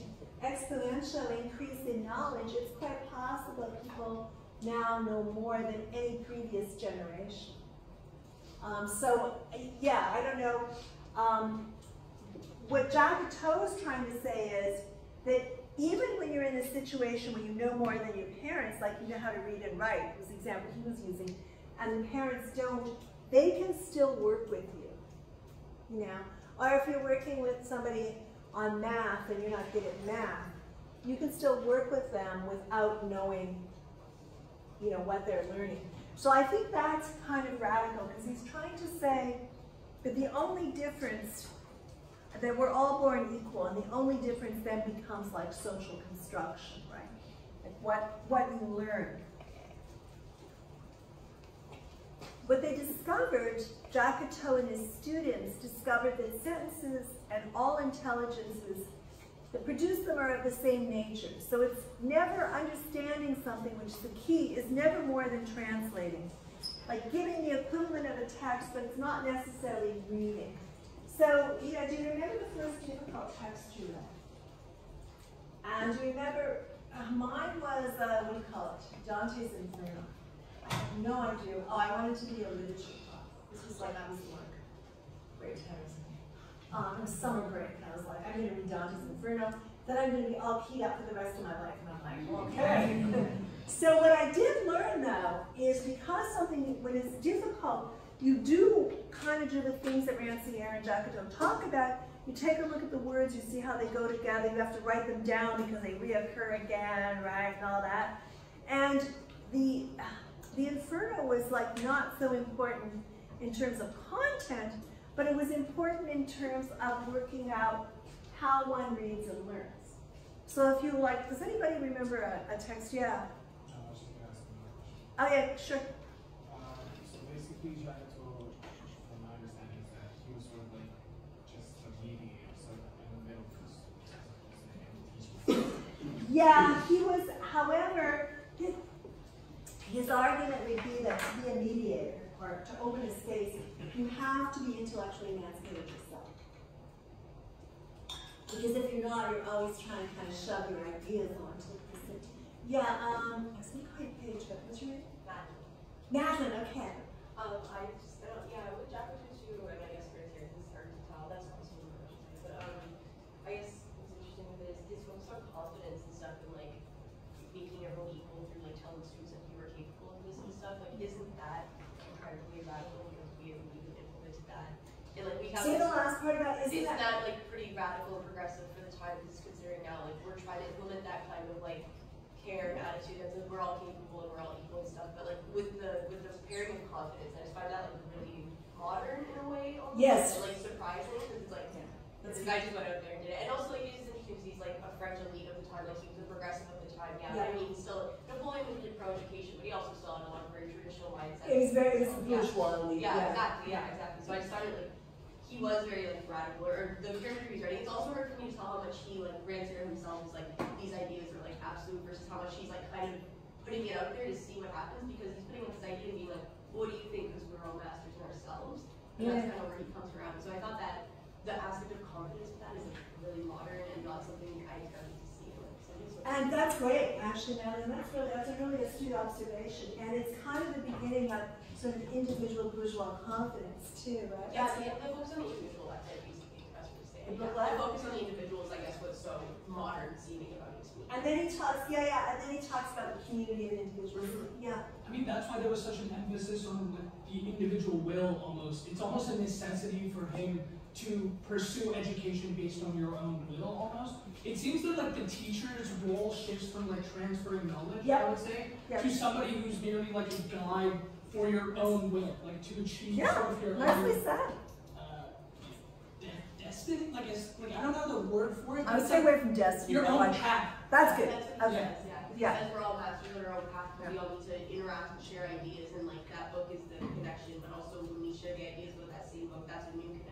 exponential increase in knowledge, it's quite possible that people now know more than any previous generation. Um, so, yeah, I don't know. Um, what Jacotot is trying to say is that even when you're in a situation where you know more than your parents, like you know how to read and write, was the example he was using, and the parents don't, they can still work with you, you know? Or if you're working with somebody on math and you're not good at math, you can still work with them without knowing, you know, what they're learning. So I think that's kind of radical, because he's trying to say that the only difference, that we're all born equal, and the only difference then becomes like social construction, right? Like what, what you learn. What they discovered, Jacotot and his students discovered that sentences and all intelligences that produce them are of the same nature. So it's never understanding something, which the key is never more than translating. Like giving the equivalent of a text, but it's not necessarily reading. So, you know, do you remember the first difficult text you read? And do you remember, uh, mine was, uh, what do you call it? Dante's Inferno. I have no idea. Oh, I wanted to be a literature class. This was like, I was like, grade ten or something. Um, it was summer break, and I was like, I'm going to read Dante's Inferno. Then I'm going to be all keyed up for the rest of my life, and I'm like, okay. So what I did learn, though, is because something, when it's difficult, you do kind of do the things that Rancière and Jacotot talk about. You take a look at the words, you see how they go together, you have to write them down because they reoccur again, right, and all that. And the... The Inferno was like not so important in terms of content, but it was important in terms of working out how one reads and learns. So if you like, does anybody remember a, a text? Yeah. Oh yeah, sure. Uh, so basically, Jacotot, from my understanding, is that he was sort of like just a mediator, so in the middle of his. Yeah, he was. However, his. His argument would be that to be a mediator, or to open a space, you have to be intellectually emancipated yourself. Because if you're not, you're always trying to kind of shove your ideas onto the person. Yeah, um, I was going to call you Paige, but what's your name? Madeline. Madeline, okay. Um, I just, I don't, yeah, with Jacotot too, and I guess Rancière, it's hard to tell, that's one of the questions, but um, I guess what's interesting with it is his focus on confidence and stuff, and like, making everyone equal through like telling students that you were capable of this and stuff, like isn't that incredibly radical because we haven't even implemented that? And like we have See this, the last part about isn't, isn't that, that like pretty radical and progressive for the time it's considering now? Like we're trying to implement that kind of like care and attitude as like we're all capable and we're all equal and stuff, but like with the with the pairing of confidence, I just find that like really modern in a way almost. Yes. But, like surprising because it's like yeah, that's the guy just went out there and did it. And also like, he's interesting because he's like a French elite of the time, like he was a progressive of the time, yeah, yeah. But I mean he's still Napoleon was really pro-education, but he also still had a lot of very traditional mindset. It was very so, bourgeois yeah. elite. Yeah, yeah, exactly, yeah, exactly. So I just started like he was very like radical, or the character he's writing, it's also hard for me to tell how much he like Rancière himself is like these ideas are like absolute versus how much he's like kind of putting it out there to see what happens, because he's putting up this idea to be like, what do you think, because we're all masters in ourselves? And yeah. That's kind of where he comes around. So I thought that the aspect of confidence with that is like really modern and not something I started to see. Like, and that's great, actually, Madeline. That's really, that's a really astute observation. And it's kind of the beginning of sort of individual bourgeois confidence, too, right? Yeah, yeah, the focus on the individual, that's what I used to think that's what you're saying. The focus on the individuals, I guess, what's so modern seeming about his movement. And then he talks, yeah, yeah, and then he talks about the community of individualism. Yeah. I mean, that's why there was such an emphasis on the individual will, almost. It's almost a necessity for him to pursue education based on your own will, almost. It seems that like the teacher's role shifts from like transferring knowledge, yep. I would say, yep. to somebody who's merely like a guide for your own will, like to achieve yeah. sort of your nicely own said. Uh, de destiny. Like, like I don't know the word for it. I'm gonna stay away from destiny. Your no, own path. That's good. That's okay. Yeah. Yeah. Because yeah. we're all masters on our own path, yeah. we all need to interact and share ideas, and like that book is the connection, but also when we share the ideas with that same book, that's a new connection.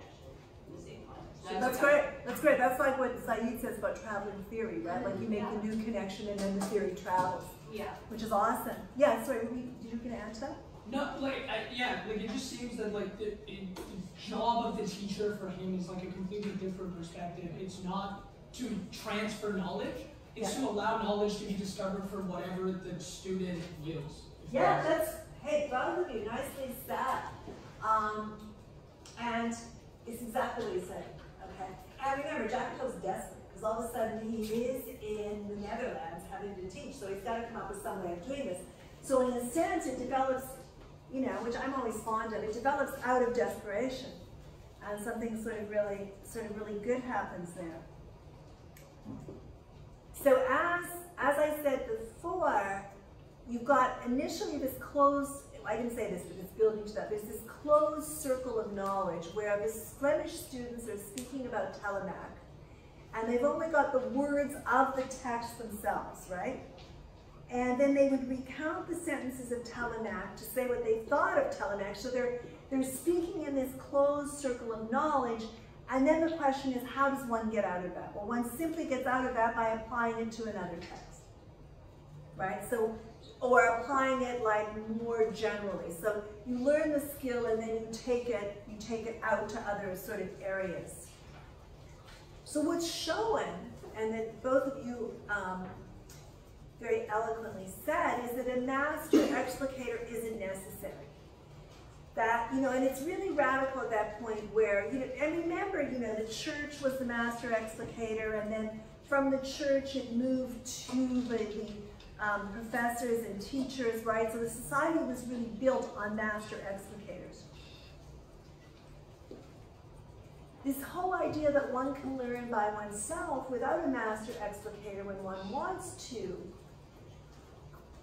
That's great. That's great. That's like what Said says about traveling theory, right? Like you make yeah. the new connection and then the theory travels. Yeah. Which is awesome. Yeah. Sorry, did you gonna add to that? No. Like, I, yeah. Like it just seems that like the, it, the job of the teacher for him is like a completely different perspective. It's not to transfer knowledge. It's yeah. to allow knowledge to be discovered for whatever the student wills. Yeah. That's hey, both of you nicely said. Um, and it's exactly what he said. Okay. And remember, Jacotot's desperate because all of a sudden he is in the Netherlands having to teach, so he's got to come up with some way of doing this. So in a sense, it develops, you know, which I'm always fond of. It develops out of desperation, and something sort of really, sort of really good happens there. So as, as I said before, you've got initially this closed, I didn't say this, but it's building to that, there's this closed circle of knowledge where the Flemish students are speaking about Télémaque, and they've only got the words of the text themselves, right? And then they would recount the sentences of Télémaque to say what they thought of Télémaque. So they're, they're speaking in this closed circle of knowledge, and then the question is, how does one get out of that? Well, one simply gets out of that by applying it to another text, right? So, or applying it like more generally. So you learn the skill and then you take it, you take it out to other sort of areas. So what's shown, and that both of you um, very eloquently said, is that a master explicator isn't necessary. That, you know, and it's really radical at that point where, you know, and remember, you know, the church was the master explicator, and then from the church it moved to the, the um, professors and teachers, right? So the society was really built on master explicators. This whole idea that one can learn by oneself without a master explicator when one wants to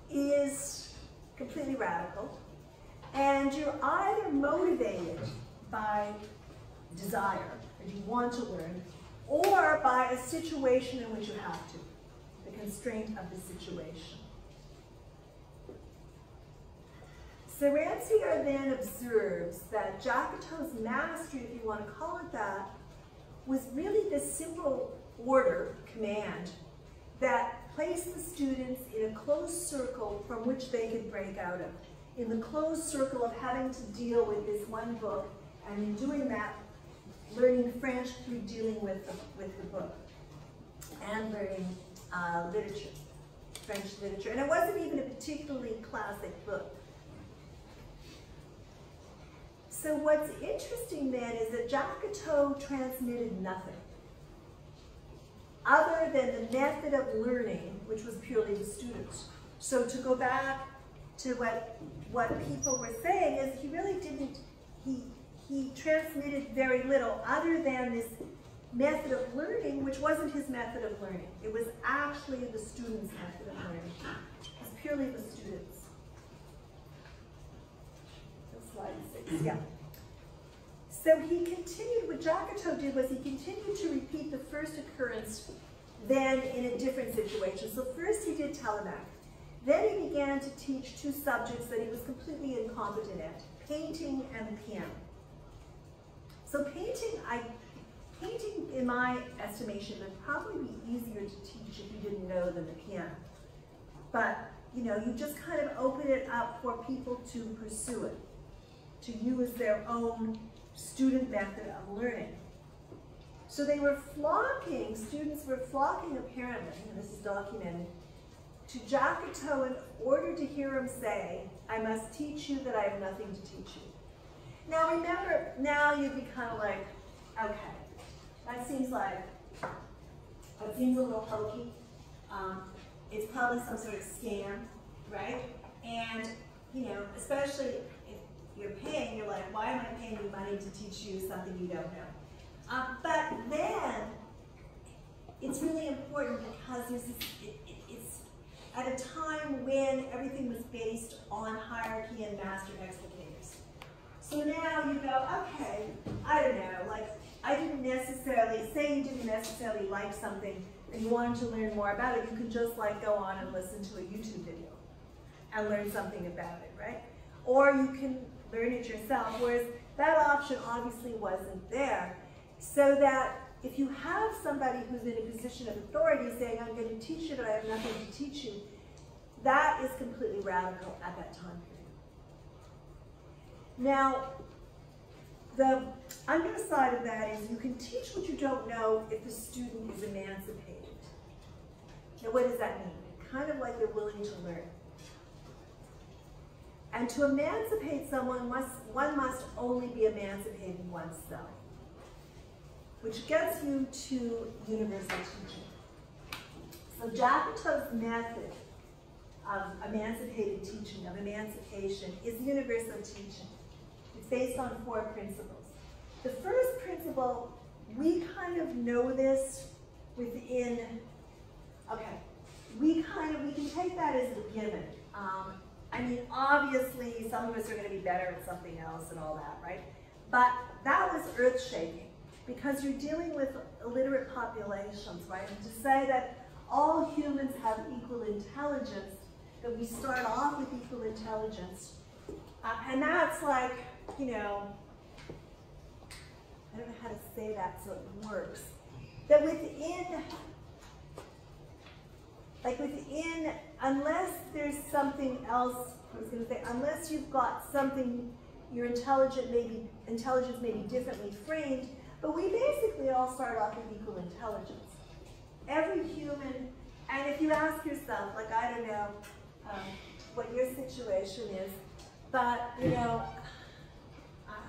is completely radical. And you're either motivated by desire, that you want to learn, or by a situation in which you have to, the constraint of the situation. So Rancière then observes that Jacotot's mastery, if you want to call it that, was really this simple order, command, that placed the students in a closed circle from which they could break out of. In the closed circle of having to deal with this one book, and in doing that, learning French through dealing with the, with the book, and learning uh, literature, French literature. And it wasn't even a particularly classic book. So what's interesting then is that Jacotot transmitted nothing other than the method of learning, which was purely the students. So to go back to what what people were saying is he really didn't, he, he transmitted very little other than this method of learning, which wasn't his method of learning. It was actually the students' method of learning. It was purely the students. That's slide six, yeah. So he continued, what Jacotot did was he continued to repeat the first occurrence then in a different situation. So first he did Télémaque. Then he began to teach two subjects that he was completely incompetent at, painting and piano. So painting, I, painting, in my estimation, would probably be easier to teach if you didn't know than the piano. But, you know, you just kind of open it up for people to pursue it, to use their own student method of learning. So they were flocking, students were flocking apparently, and this is documented, to Jacotot in order to hear him say, I must teach you that I have nothing to teach you. Now remember, now you'd be kind of like, okay, that seems like, that seems a little hokey. Um, it's probably some sort of scam, right? And, you know, especially if you're paying, you're like, why am I paying you money to teach you something you don't know? Um, but then, it's really important because there's this, it, it, it's, at a time when everything was based on hierarchy and master explicators. So now you go, okay, I don't know, like, I didn't necessarily, say you didn't necessarily like something and you wanted to learn more about it, you can just like go on and listen to a YouTube video and learn something about it, right? Or you can learn it yourself, whereas that option obviously wasn't there. So that if you have somebody who's in a position of authority saying, I'm going to teach you, but I have nothing to teach you, that is completely radical at that time period. Now, the underside of that is you can teach what you don't know if the student is emancipated. Now, what does that mean? Kind of like they're willing to learn. And to emancipate someone, must, one must only be emancipating oneself, which gets you to universal teaching. So Jacotot's method of emancipated teaching, of emancipation, is universal teaching. It's based on four principles. The first principle, we kind of know this within Okay, we kind of, we can take that as a given. Um, I mean, obviously, some of us are going to be better at something else and all that, right? But that was earth-shaking, because you're dealing with illiterate populations, right? And to say that all humans have equal intelligence, that we start off with equal intelligence, uh, and that's like, you know, I don't know how to say that so it works, that within, like within, unless there's something else, I was going to say, unless you've got something, your intelligent maybe, intelligence may be differently framed, but we basically all start off with equal intelligence. Every human, and if you ask yourself, like, I don't know um, what your situation is, but, you know,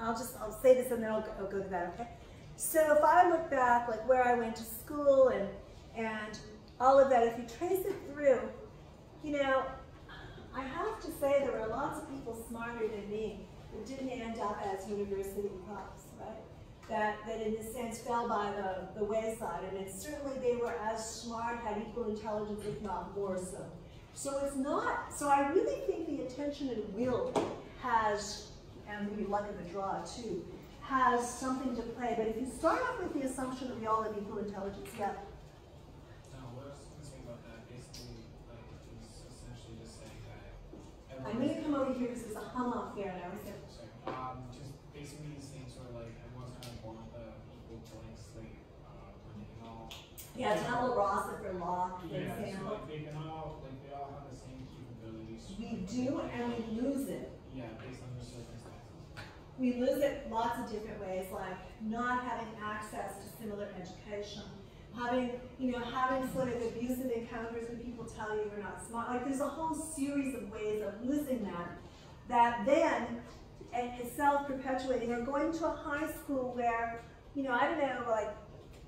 I'll just, I'll say this and then I'll go, I'll go to that, okay? So if I look back, like where I went to school and, and all of that, if you trace it through, you know, I have to say there were lots of people smarter than me who didn't end up as university profs, right? That, that in a sense fell by the, the wayside, and it, certainly they were as smart, had equal intelligence, if not more so. So it's not, so I really think the attention and will has, and maybe luck of the draw too, has something to play. But if you start off with the assumption that we all have equal intelligence, yeah. I'm going to come over here because there's a hum off there, and I was there. Um, just basically the same sort of like everyone's kind of born with the equal blanks, like uh, when they can all. Yeah, it's not Rossif or Locke. Yeah, so like they can all, like they all have the same capabilities. We do, and we lose it. Yeah, based on their circumstances. We lose it lots of different ways, like not having access to similar education. Having, you know, having sort of abusive encounters when people tell you you're not smart. Like there's a whole series of ways of losing that, that then is self-perpetuating. Or going to a high school where, you know, I don't know, like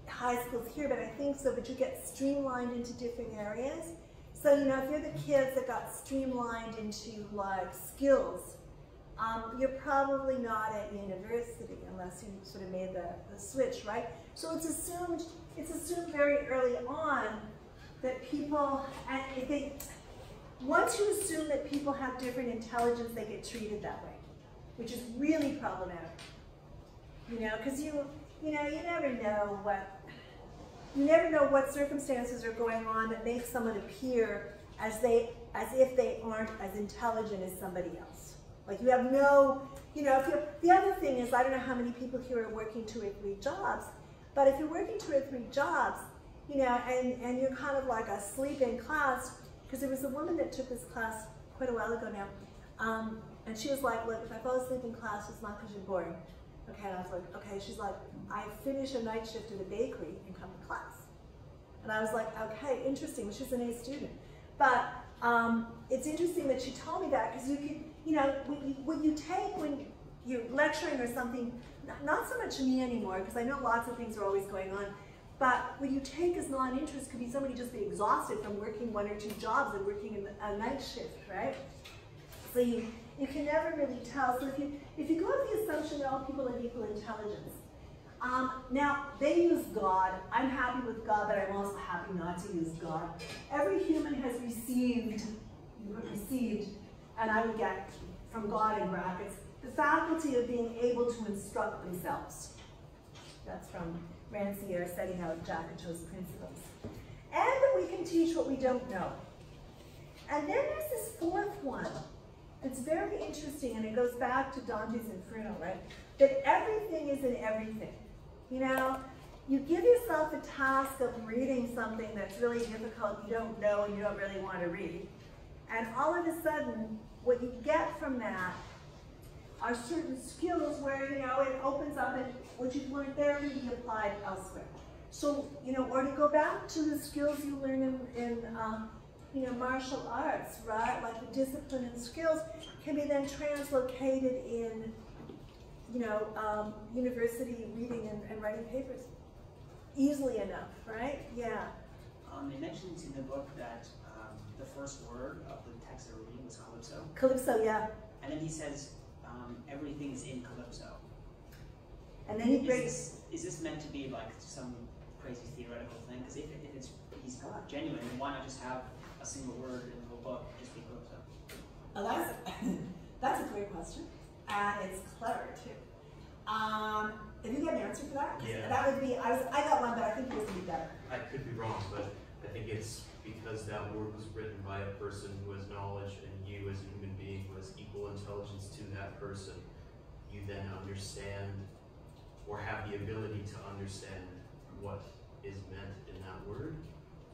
high schools here, but I think so, but you get streamlined into different areas. So, you know, if you're the kids that got streamlined into like skills, Um, you're probably not at university unless you sort of made the, the switch, right? So it's assumed, it's assumed very early on that people, and if they, once you assume that people have different intelligence, they get treated that way, which is really problematic. You know, because you, you know, you never know what, you never know what circumstances are going on that make someone appear as they, as if they aren't as intelligent as somebody else. Like you have no, you know, if you're, the other thing is, I don't know how many people here are working two or three jobs, but if you're working two or three jobs, you know, and, and you're kind of like asleep in class, because there was a woman that took this class quite a while ago now, um, and she was like, look, if I fall asleep in class, it's not because you're boring. Okay, and I was like, okay, she's like, I finish a night shift at a bakery and come to class. And I was like, okay, interesting, she's an A student. But um, it's interesting that she told me that, because you could, you know, what you, what you take when you're lecturing or something, not, not so much me anymore, because I know lots of things are always going on, but what you take as non-interest could be somebody just be exhausted from working one or two jobs and working in a night shift, right? So you, you can never really tell. So if you, if you go with the assumption that all people have equal intelligence, um, now they use God. I'm happy with God, but I'm also happy not to use God. Every human has received, received, and I would get from God in brackets, the faculty of being able to instruct themselves. That's from Rancière, setting out Jacotot's principles. And that we can teach what we don't know. And then there's this fourth one that's very interesting, and it goes back to Dante's Inferno, right? That everything is in everything. You know, you give yourself the task of reading something that's really difficult, you don't know, and you don't really want to read. And all of a sudden, what you get from that are certain skills where, you know, it opens up and what you've learned there can be applied elsewhere. So, you know, or to go back to the skills you learn in, in um, you know, martial arts, right? Like the discipline and skills can be then translocated in, you know, um, university reading and, and writing papers easily enough, right? Yeah. Um, it mentions in the book that the first word of the text that we're reading was Calypso. Calypso, yeah. And then he says, um, everything is in Calypso. And then he breaks. Is this, is this meant to be like some crazy theoretical thing, because if, if it's, he's not genuine, then why not just have a single word in the whole book just be closed up? Well, that's, that's a great question. And it's clever, too. Um, have you got an answer for that? Yeah. That would be, I, was, I got one, but I think it was going to be better. I could be wrong, but I think it's because that word was written by a person who has knowledge, and you as a human being who has equal intelligence to that person. You then understand, or have the ability to understand, what is meant in that word.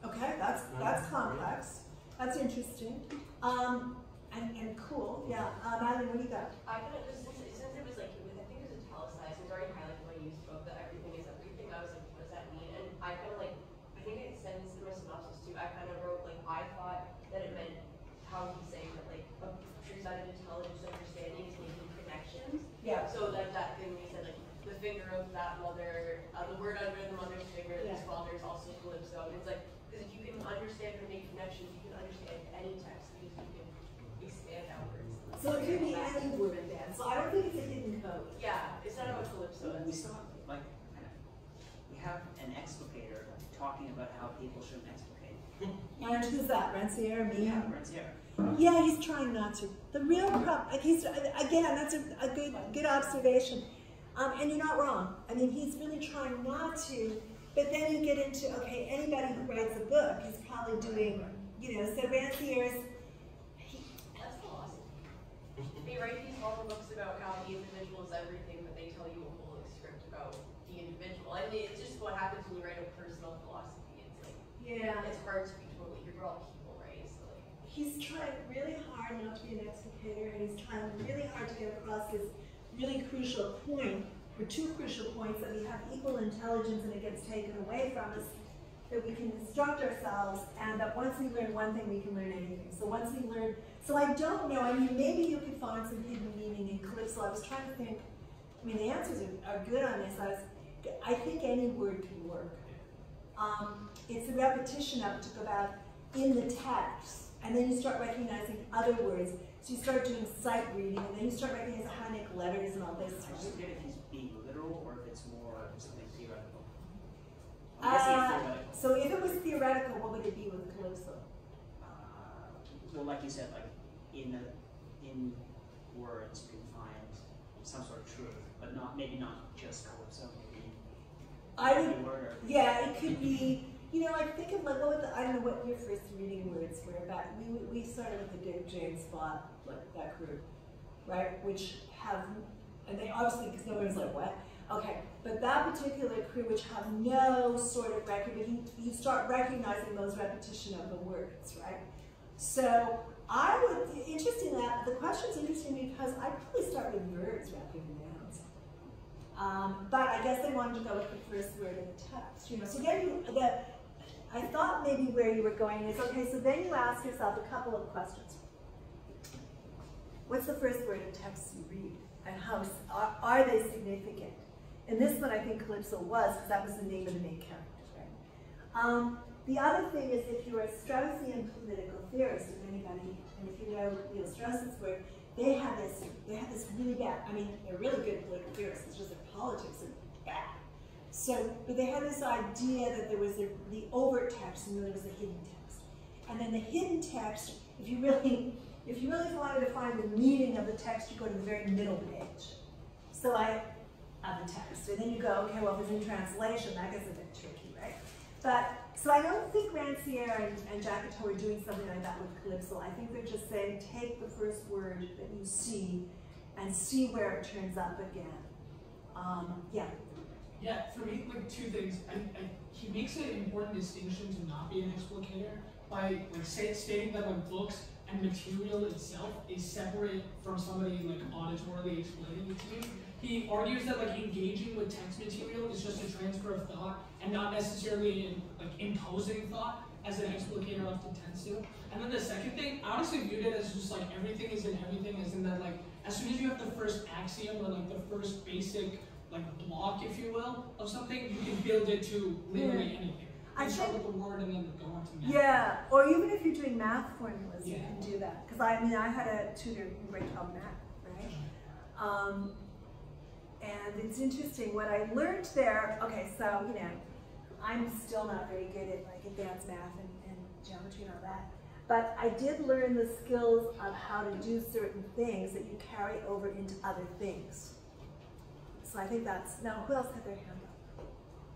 Okay, that's that's complex. That's interesting. Um, and, and cool, yeah. Uh, Madeline, what do you got? I kind of just, since, since it was like, I think it was italicized, it was already highlighted when you spoke that everything is everything, I was like, what does that mean? And I kind of like, I think it extends to my synopsis too. I kind of wrote like, I thought that it meant how he's saying that like, a true side of intelligence, understanding is making connections. Yeah. So that that thing we said like, the finger of that mother, uh, the word under the mother's finger, yeah. This father is also Calypso. And it's like, because if you can understand or make connections, you can understand any text because you can expand outwards. So it could be any word in that. So I don't think it's a hidden code. Yeah, it's not about Calypso. We still have, like, we have an explicator talking about how people shouldn't explicate. And who's that? Rancière? Me? Yeah, Rancière. Yeah, he's trying not to. The real problem, like he's, again, that's a, a good, good observation. Um, and you're not wrong. I mean, he's really trying not to, but then you get into, okay, anybody who writes a book is probably doing, you know, so Rancière's... He, that's the loss. They write these whole books about how the individual is everything, but they tell you a whole script about the individual. I mean, it's just what happens when you write a personal philosophy. It's like, yeah. It's hard to be totally, you're all people, right? So like, he's trying really hard not to be an explicator, and he's trying really hard to get across his really crucial point, or two crucial points, that we have equal intelligence and it gets taken away from us, that we can instruct ourselves, and that once we learn one thing, we can learn anything. So once we learn, so I don't know, I mean, maybe you could find some hidden meaning in Calypso. I was trying to think, I mean, the answers are, are good on this. I, was, I think any word can work. Um, it's a repetition of it to go back in the text, and then you start recognizing other words. So you start doing sight reading, and then you start writing his Heidegger letters and all this stuff. I just forget if he's being literal or if it's more something theoretical. Uh, theoretical. So if it was theoretical, what would it be with Calypso? Uh, well, like you said, like in a, in words you can find some sort of truth, but not maybe not just Calypso. Maybe I would. Word or yeah, it could be. You know, I think of like, what was the, I don't know what your first reading words were about. We, we started with the Dick James Bott, like that group, right? Which have, and they obviously, because no one was like, what? Okay, but that particular crew, which have no sort of record, but you, you start recognizing those repetition of the words, right? So I would, interesting that, the question's interesting because I probably start with words rather than nouns. Um, but I guess they wanted to go with the first word in the text, you know, so then you, the, I thought maybe where you were going is, okay, so then you ask yourself a couple of questions. What's the first word in text you read? And how are, are they significant? And this one I think Calypso was, because that was the name of the main character, right? Um, the other thing is if you're a Straussian political theorist, if anybody, and if you know you know Strauss's work, they have this they have this really bad, I mean, they're really good political theorists, it's just their politics are bad. So, but they had this idea that there was the, the overt text and then there was the hidden text. And then the hidden text, if you really, if you really wanted to find the meaning of the text, you go to the very middle page. So I, of the text. And then you go, okay, well, if it's in translation, that gets a bit tricky, right? But, so I don't think Rancière and, and Jacotot are doing something like that with Calypso. I think they're just saying, take the first word that you see and see where it turns up again. Um, yeah. Yeah, for me, like two things. I, I, he makes an important distinction to not be an explicator by like say, stating that like books and material itself is separate from somebody like auditorily explaining it to you. He argues that like engaging with text material is just a transfer of thought and not necessarily in, like imposing thought as an explicator often tends to. And then the second thing, I honestly viewed it as just like everything is in everything, as in that like as soon as you have the first axiom or like the first basic like block, if you will, of something, you can build it to literally yeah. anything. You I start think, with the word and then go on to math. Yeah, or even if you're doing math formulas, yeah. you can do that. Because I mean, I had a tutor in grade twelve math, right? Um, and it's interesting what I learned there. Okay, so you know, I'm still not very good at like advanced math and, and geometry and all that. But I did learn the skills of how to do certain things that you carry over into other things. So I think that's, now who else had their hand up?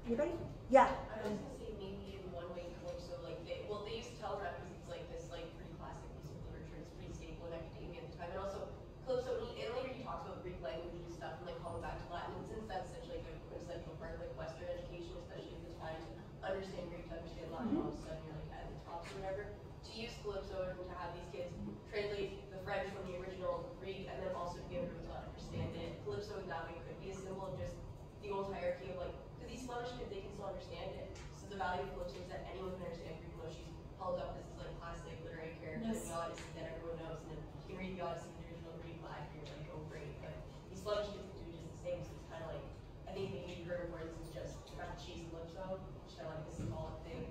Anybody? Yeah. I was gonna say maybe in one way Calypso, like they, well they used to tell rap because it's like this like pretty classic piece of literature, it's pretty stable in academia at the time. And also Calypso, and later he talks about Greek language and stuff and like calling back to Latin, and since that's such like a quintessential part of like Western education, especially if you're trying to understand Greek to understand Latin, mm-hmm. all of a sudden you're like at the top or whatever. To use Calypso in order to have these kids translate the French from the original Greek and then also to be able to understand it. Calypso in that way could be a symbol of just the old hierarchy of like, because these Flemish kids, they can still understand it. So the value of Calypso is that anyone can understand Greek English. She's held up as this like classic literary character in the Odyssey that everyone knows, and then you can read the Odyssey in the original Greek live and you're like, oh great. But these Flemish kids can do just the same, so it's kind of like, I think maybe you've heard of where this is just about to chase Calypso, which is kind of like a symbolic thing,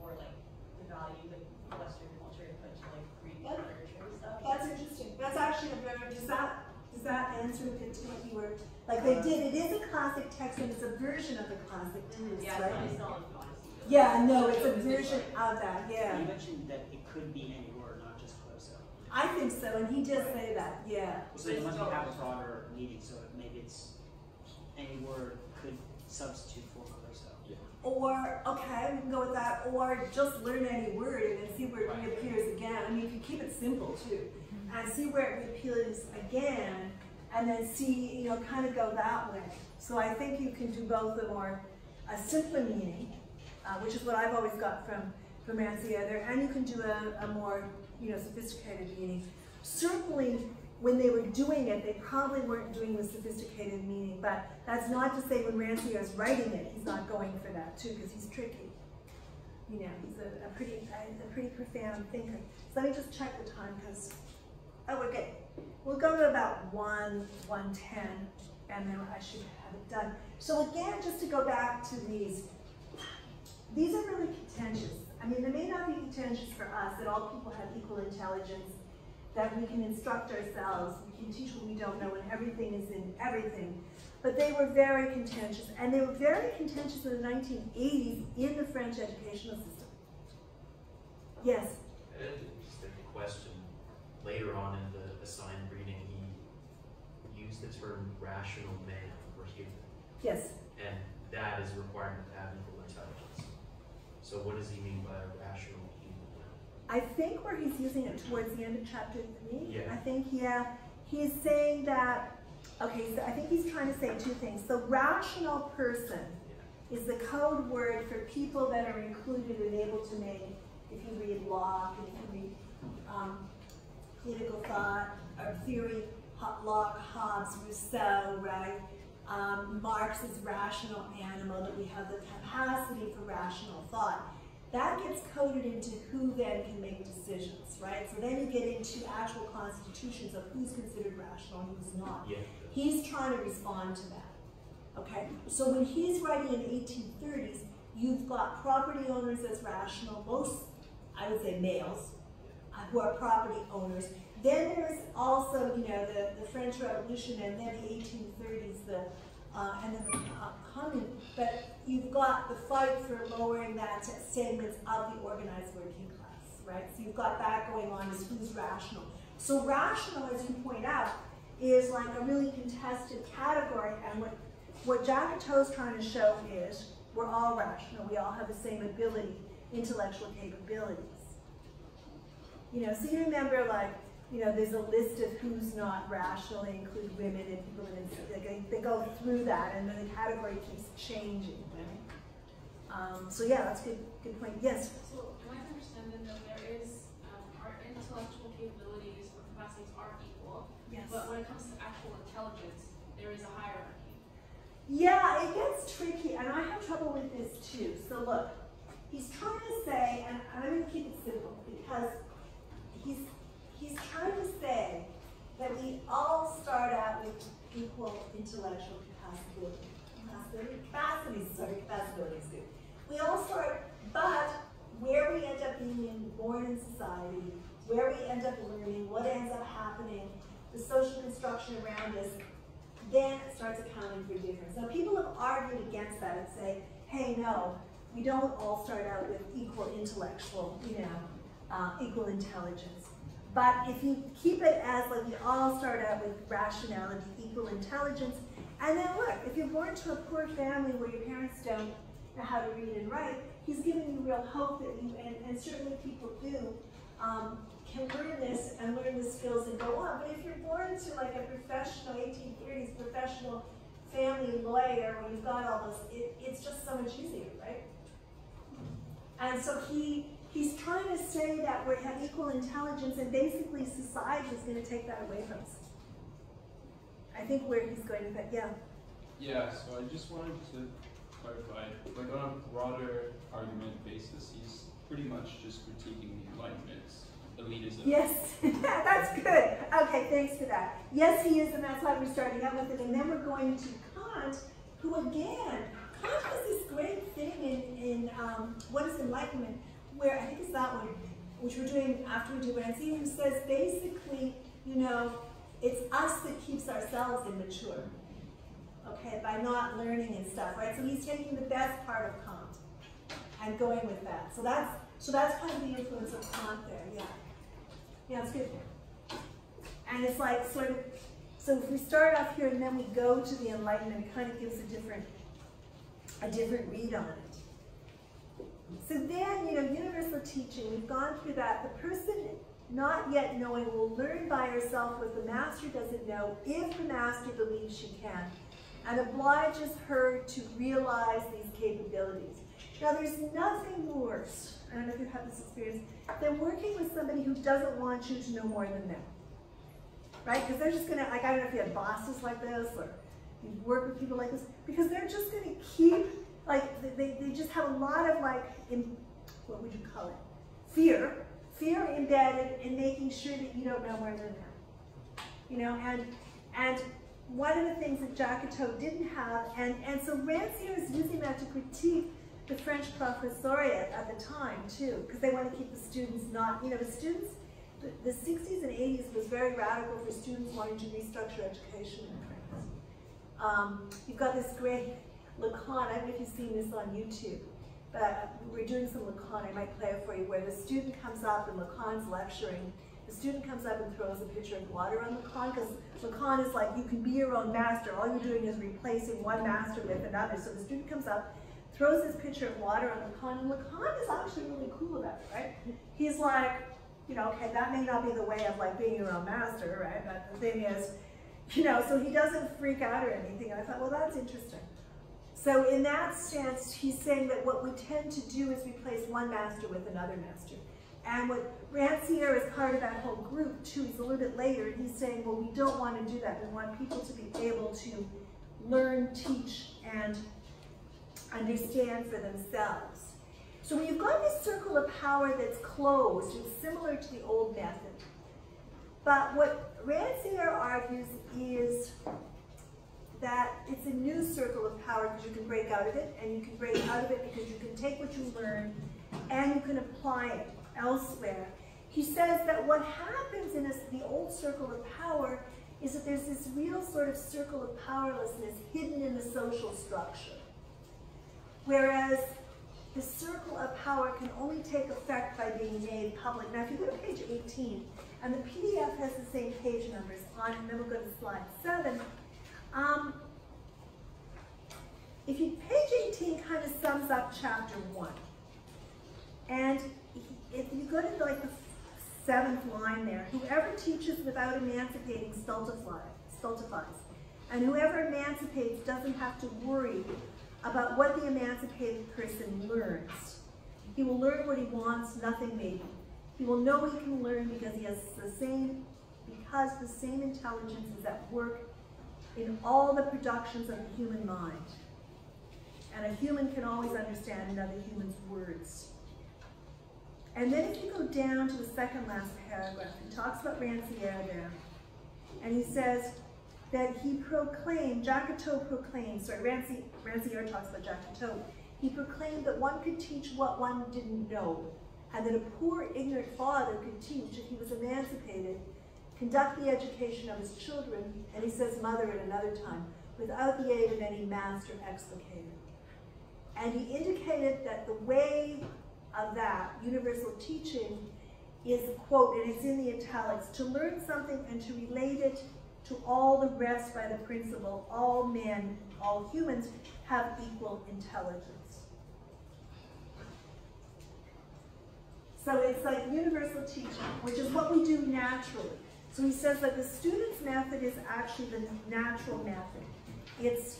or like the value that Western culture, but to like Greek literature and stuff. That's interesting. That's actually a very, does that, does that answer a bit to what you were, like they did, it is a classic text and it's a version of the classic text, mm-hmm. yeah, right? It's not like the Odyssey, really. Yeah, no, it's a version of that, yeah. You mentioned that it could be any word, not just Calypso. I think so, and he did right. say that, yeah. So it must have a broader meaning, so maybe it's any word could substitute for Calypso. Yeah. Or, okay, we can go with that, or just learn any word and then see where it reappears again. I mean, you can keep it simple, too, and see where it reappears again, and then see, you know, kind of go that way. So I think you can do both of them, or a simpler meaning, uh, which is what I've always got from, from Rancière there, and you can do a, a more, you know, sophisticated meaning. Certainly, when they were doing it, they probably weren't doing the sophisticated meaning, but that's not to say when Rancière is writing it, he's not going for that too, because he's tricky. You know, he's a, a pretty a, a pretty profound thinker. So let me just check the time, because, oh, we're good. We'll go to about one, one ten, and then I should have it done. So again, just to go back to these, these are really contentious. I mean, they may not be contentious for us, that all people have equal intelligence, that we can instruct ourselves, we can teach what we don't know, and everything is in everything. But they were very contentious, and they were very contentious in the nineteen eighties in the French educational system. Yes? An interesting question. Later on in the assigned reading, he used the term rational man or human. Yes. And that is a requirement to have equal intelligence. So what does he mean by a rational man? I think where he's using it towards the end of chapter three, yeah. I think, yeah, he's saying that, okay, so I think he's trying to say two things. The rational person yeah. is the code word for people that are included and able to make, if you read Locke, and if you read um, political thought, or theory, Locke, Hobbes, Rousseau, right? Um, Marx is rational animal, that we have the capacity for rational thought. That gets coded into who then can make decisions, right? So then you get into actual constitutions of who's considered rational and who's not. Yeah. He's trying to respond to that, okay? So when he's writing in the eighteen thirties, you've got property owners as rational, most, I would say males, uh, who are property owners. Then there's also, you know, the, the French Revolution and then the eighteen thirties, the Uh, and then the uh, commune, but you've got the fight for lowering that to segments of the organized working class, right? So you've got that going on as who's rational. So rational, as you point out, is like a really contested category, and what, what Jacotot's trying to show is we're all rational, we all have the same ability, intellectual capabilities. You know, so you remember like, you know, there's a list of who's not rational. They include women and people, and they, they go through that, and then the category keeps changing. Right? Um, so yeah, that's a good, good point. Yes? So do I understand that there is, um, our intellectual capabilities or capacities are equal, yes. but when it comes to actual intelligence, there is a hierarchy. Yeah, it gets tricky, and I have trouble with this too. So look, he's trying to say, and I'm going to keep it simple, because he's He's trying to say that we all start out with equal intellectual capacity. Capacity, capacities, sorry, capacity is good. We all start, but where we end up being born in society, where we end up learning, what ends up happening, the social construction around us, then it starts accounting for difference. Now people have argued against that and say, hey, no, we don't all start out with equal intellectual, you know, uh, equal intelligence. But if you keep it as like we all start out with rationality, equal intelligence, and then look, if you're born to a poor family where your parents don't know how to read and write, he's giving you real hope that you, and, and certainly people do, um, can learn this and learn the skills and go on. But if you're born to like a professional, eighteen thirties professional family lawyer, when you've got all this, it, it's just so much easier, right? And so he, he's trying to say that we have equal intelligence, and basically society is going to take that away from us. I think where he's going with it, yeah. Yeah, so I just wanted to clarify, like on a broader argument basis, he's pretty much just critiquing the Enlightenment's elitism. Yes, that's good. Okay, thanks for that. Yes, he is, and that's why we're starting out with it. And then we're going to Kant, who again, Kant has this great thing in, in um, What is Enlightenment, where I think it's that one, which we're doing after we do Rancière, who says basically, you know, it's us that keeps ourselves immature, okay, by not learning and stuff, right? So he's taking the best part of Kant and going with that. So that's so that's kind of the influence of Kant there, yeah. Yeah, it's good. And it's like sort of, so if we start off here and then we go to the Enlightenment, it kind of gives a different, a different read on it. So then, you know, universal teaching, we've gone through that. The person not yet knowing will learn by herself what the master doesn't know, if the master believes she can, and obliges her to realize these capabilities. Now, there's nothing worse, I don't know if you've had this experience, than working with somebody who doesn't want you to know more than them, right? Because they're just gonna, like, I don't know if you have bosses like this, or you work with people like this, because they're just gonna keep, like, they, they just have a lot of, like, in, what would you call it? Fear. Fear embedded in making sure that you don't know more than that. You know, and and one of the things that Jacotot didn't have, and, and so Rancière is using that to critique the French professoriate at the time too, because they want to keep the students not, you know, the students, the, the sixties and eighties was very radical for students wanting to restructure education in France. Um, you've got this great Lacan, I don't know if you've seen this on YouTube, but we're doing some Lacan, I might play it for you, where the student comes up and Lacan's lecturing. The student comes up and throws a pitcher of water on Lacan, because Lacan is like, you can be your own master. All you're doing is replacing one master with another. So the student comes up, throws his pitcher of water on Lacan, and Lacan is actually really cool about it, right? He's like, you know, okay, that may not be the way of like being your own master, right? But the thing is, you know, so he doesn't freak out or anything. And I thought, well, that's interesting. So in that sense, he's saying that what we tend to do is replace one master with another master. And what Rancière is part of that whole group too, he's a little bit later, and he's saying, well, we don't want to do that. We want people to be able to learn, teach, and understand for themselves. So when you've got this circle of power that's closed, it's similar to the old method. But what Rancière argues is that it's a new circle of power, because you can break out of it, and you can break out of it because you can take what you learn and you can apply it elsewhere. He says that what happens in this, the old circle of power is that there's this real sort of circle of powerlessness hidden in the social structure, whereas the circle of power can only take effect by being made public. Now, if you go to page eighteen, and the P D F has the same page numbers on, and then we'll go to slide seven. Um, if you, page eighteen kind of sums up chapter one, and if you go to like the seventh line there, whoever teaches without emancipating stultifies, and whoever emancipates doesn't have to worry about what the emancipated person learns. He will learn what he wants, nothing maybe. He will know he can learn because he has the same, because the same intelligence is at work in all the productions of the human mind. And a human can always understand another human's words. And then if you go down to the second last paragraph, he talks about Rancière there. And he says that he proclaimed, Jacotot proclaimed, sorry, Rancière, Rancière talks about Jacotot. He proclaimed that one could teach what one didn't know, and that a poor ignorant father could teach, if he was emancipated, conduct the education of his children, and he says mother at another time, without the aid of any master explicator. And he indicated that the way of that universal teaching is, quote, and it's in the italics, to learn something and to relate it to all the rest by the principle, all men, all humans have equal intelligence. So it's like universal teaching, which is what we do naturally. So he says that the student's method is actually the natural method. It's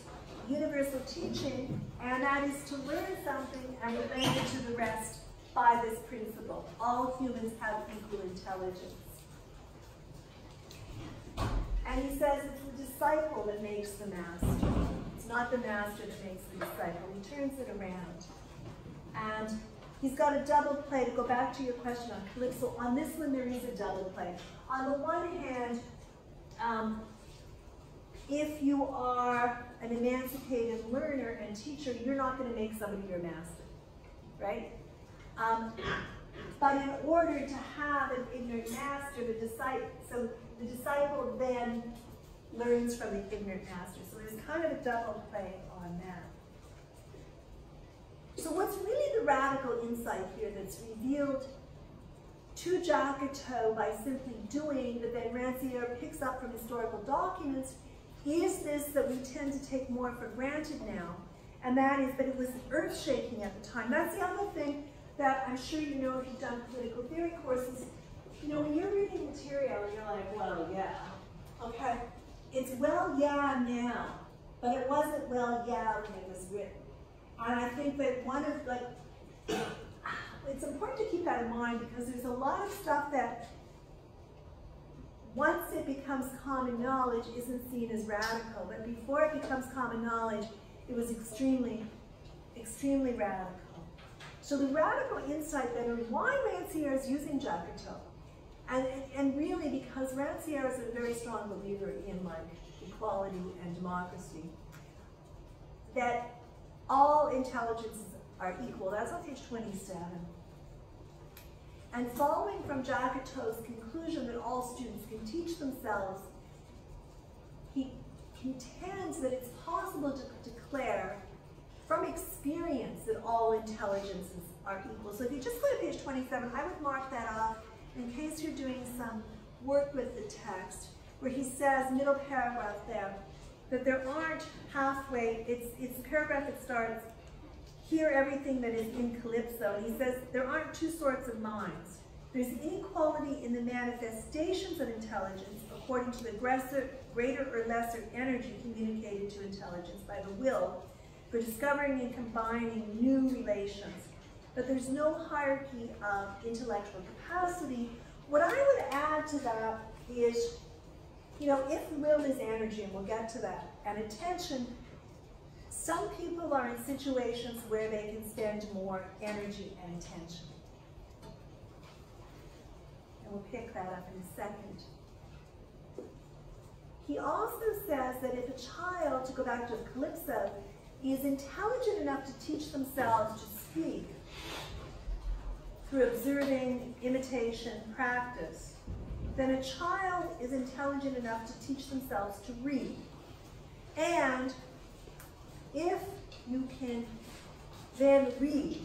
universal teaching, and that is to learn something and relate it to the rest by this principle. All humans have equal intelligence. And he says it's the disciple that makes the master. It's not the master that makes the disciple. He turns it around. And he's got a double play, to go back to your question on Calypso. On this one, there is a double play. On the one hand, um, if you are an emancipated learner and teacher, you're not going to make somebody your master, right? Um, but in order to have an ignorant master, the disciple, so the disciple then learns from the ignorant master. So there's kind of a double play on that. So what's really the radical insight here that's revealed to Jacotot by simply doing that then Rancière picks up from historical documents is this that we tend to take more for granted now, and that is that it was earth-shaking at the time. That's the other thing that I'm sure you know if you've done political theory courses. You know, when you're reading material and you're like, well, yeah, okay, it's well, yeah, now, but it wasn't well, yeah, when it was written. And I think that one of, like, it's important to keep that in mind because there's a lot of stuff that, once it becomes common knowledge, isn't seen as radical. But before it becomes common knowledge, it was extremely, extremely radical. So the radical insight then is why Rancière is using Jacotot. And, and really because Rancière is a very strong believer in like equality and democracy, that all intelligences are equal. That's on page twenty-seven. And following from Jacotot's conclusion that all students can teach themselves, he contends that it's possible to declare from experience that all intelligences are equal. So if you just go to page twenty-seven, I would mark that off in case you're doing some work with the text, where he says, middle paragraph there, that there aren't halfway, it's, it's the paragraph that starts, hear everything that is in Calypso. And he says, there aren't two sorts of minds. There's inequality in the manifestations of intelligence according to the greater or lesser energy communicated to intelligence by the will for discovering and combining new relations. But there's no hierarchy of intellectual capacity. What I would add to that is, you know, if will is energy, and we'll get to that, and attention, some people are in situations where they can spend more energy and attention. And we'll pick that up in a second. He also says that if a child, to go back to Calypso, is intelligent enough to teach themselves to speak through observing, imitation, practice, then a child is intelligent enough to teach themselves to read. And if you can then read,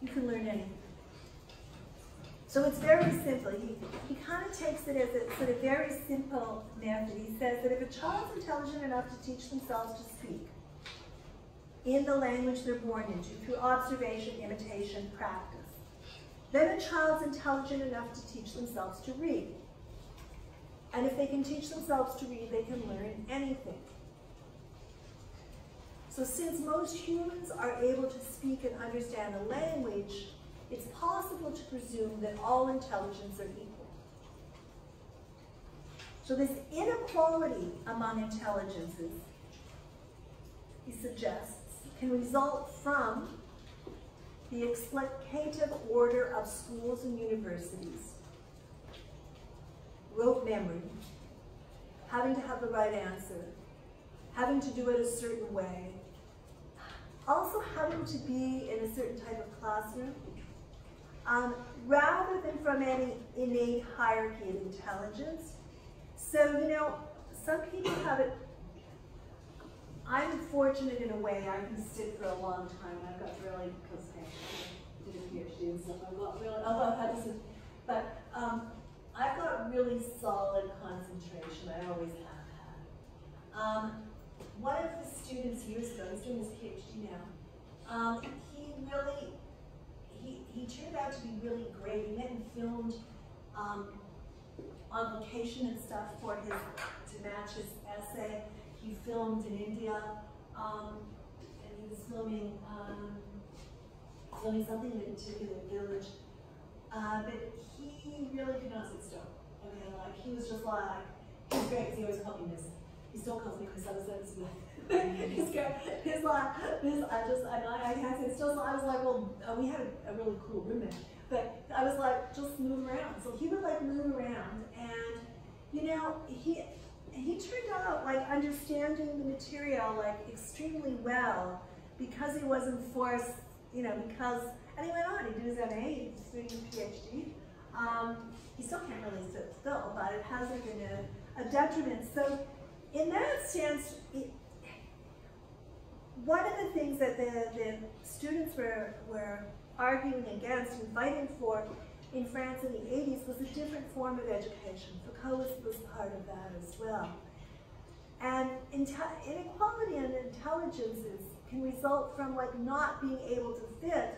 you can learn anything. So it's very simple. He, he kind of takes it as a sort of very simple method. He says that if a child's intelligent enough to teach themselves to speak in the language they're born into, through observation, imitation, practice, then a child's intelligent enough to teach themselves to read. And if they can teach themselves to read, they can learn anything. So since most humans are able to speak and understand a language, it's possible to presume that all intelligences are equal. So this inequality among intelligences, he suggests, can result from the explicative order of schools and universities, rote memory, having to have the right answer, having to do it a certain way, also having to be in a certain type of classroom, um, rather than from any innate hierarchy of intelligence. So, you know, some people have it, I'm fortunate in a way. I can sit for a long time, and I've got really, because I did a PhD and stuff, I've got really, I love Edison, but um, I've got really solid concentration, I always have had. Um, one of the students years ago, he's doing his PhD now, um, he really, he, he turned out to be really great. He went and filmed um, on location and stuff for his, to match his essay. He filmed in India, um, and he was filming, um, filming something in a particular village. Uh, but he really could not sit still. Okay, like he was just like, he's great because he always called me Miss. He still calls me Miss. I was like, he's great. He's like, Miss. I just, I know, I can't sit still. So I was like, well, we had a, a really cool roommate, but I was like, just move around. So he would like move around, and you know, he. He turned out like understanding the material like extremely well because he wasn't forced, you know, because, and he went on, he did his M A, he was doing his PhD. Um, he still can't really sit still, but it hasn't been a, a detriment. So in that sense, it, one of the things that the, the students were, were arguing against and fighting for in France in the eighties was a different form of education. Foucault was, was part of that as well. And inequality and intelligences can result from like not being able to fit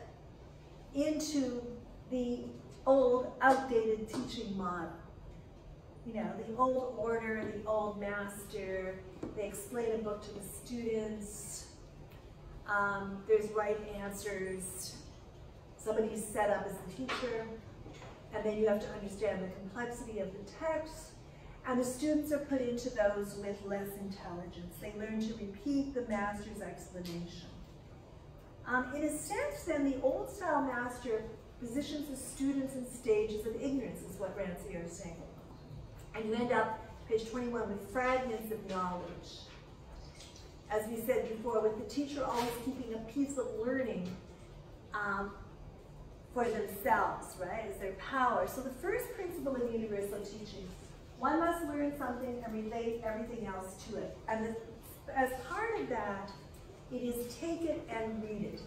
into the old, outdated teaching model. You know, the old order, the old master, they explain a book to the students, um, there's right answers, somebody's set up as a teacher, and then you have to understand the complexity of the text, and the students are put into those with less intelligence. They learn to repeat the master's explanation. Um, in a sense, then, the old-style master positions the students in stages of ignorance, is what Rancière is saying. And you end up, page twenty-one, with fragments of knowledge. As we said before, with the teacher always keeping a piece of learning um, for themselves, right, is their power. So the first principle of universal teaching, one must learn something and relate everything else to it. And this, as part of that, it is take it and read it.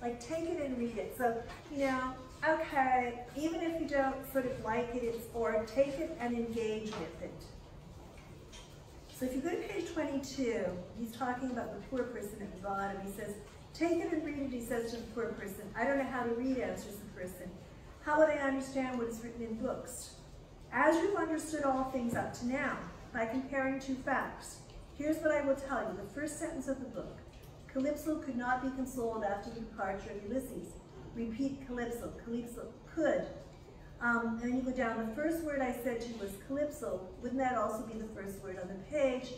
Like, take it and read it. So, you know, okay, even if you don't sort of like it, it's, or take it and engage with it. So if you go to page twenty-two, he's talking about the poor person at the bottom. He says, take it and read it, he says to the poor person. I don't know how to read, answers the person. How would I understand what is written in books? As you've understood all things up to now, by comparing two facts, here's what I will tell you. The first sentence of the book, Calypso could not be consoled after the departure of Ulysses. Repeat Calypso, Calypso could. Um, and then you go down, the first word I said to you was Calypso. Wouldn't that also be the first word on the page?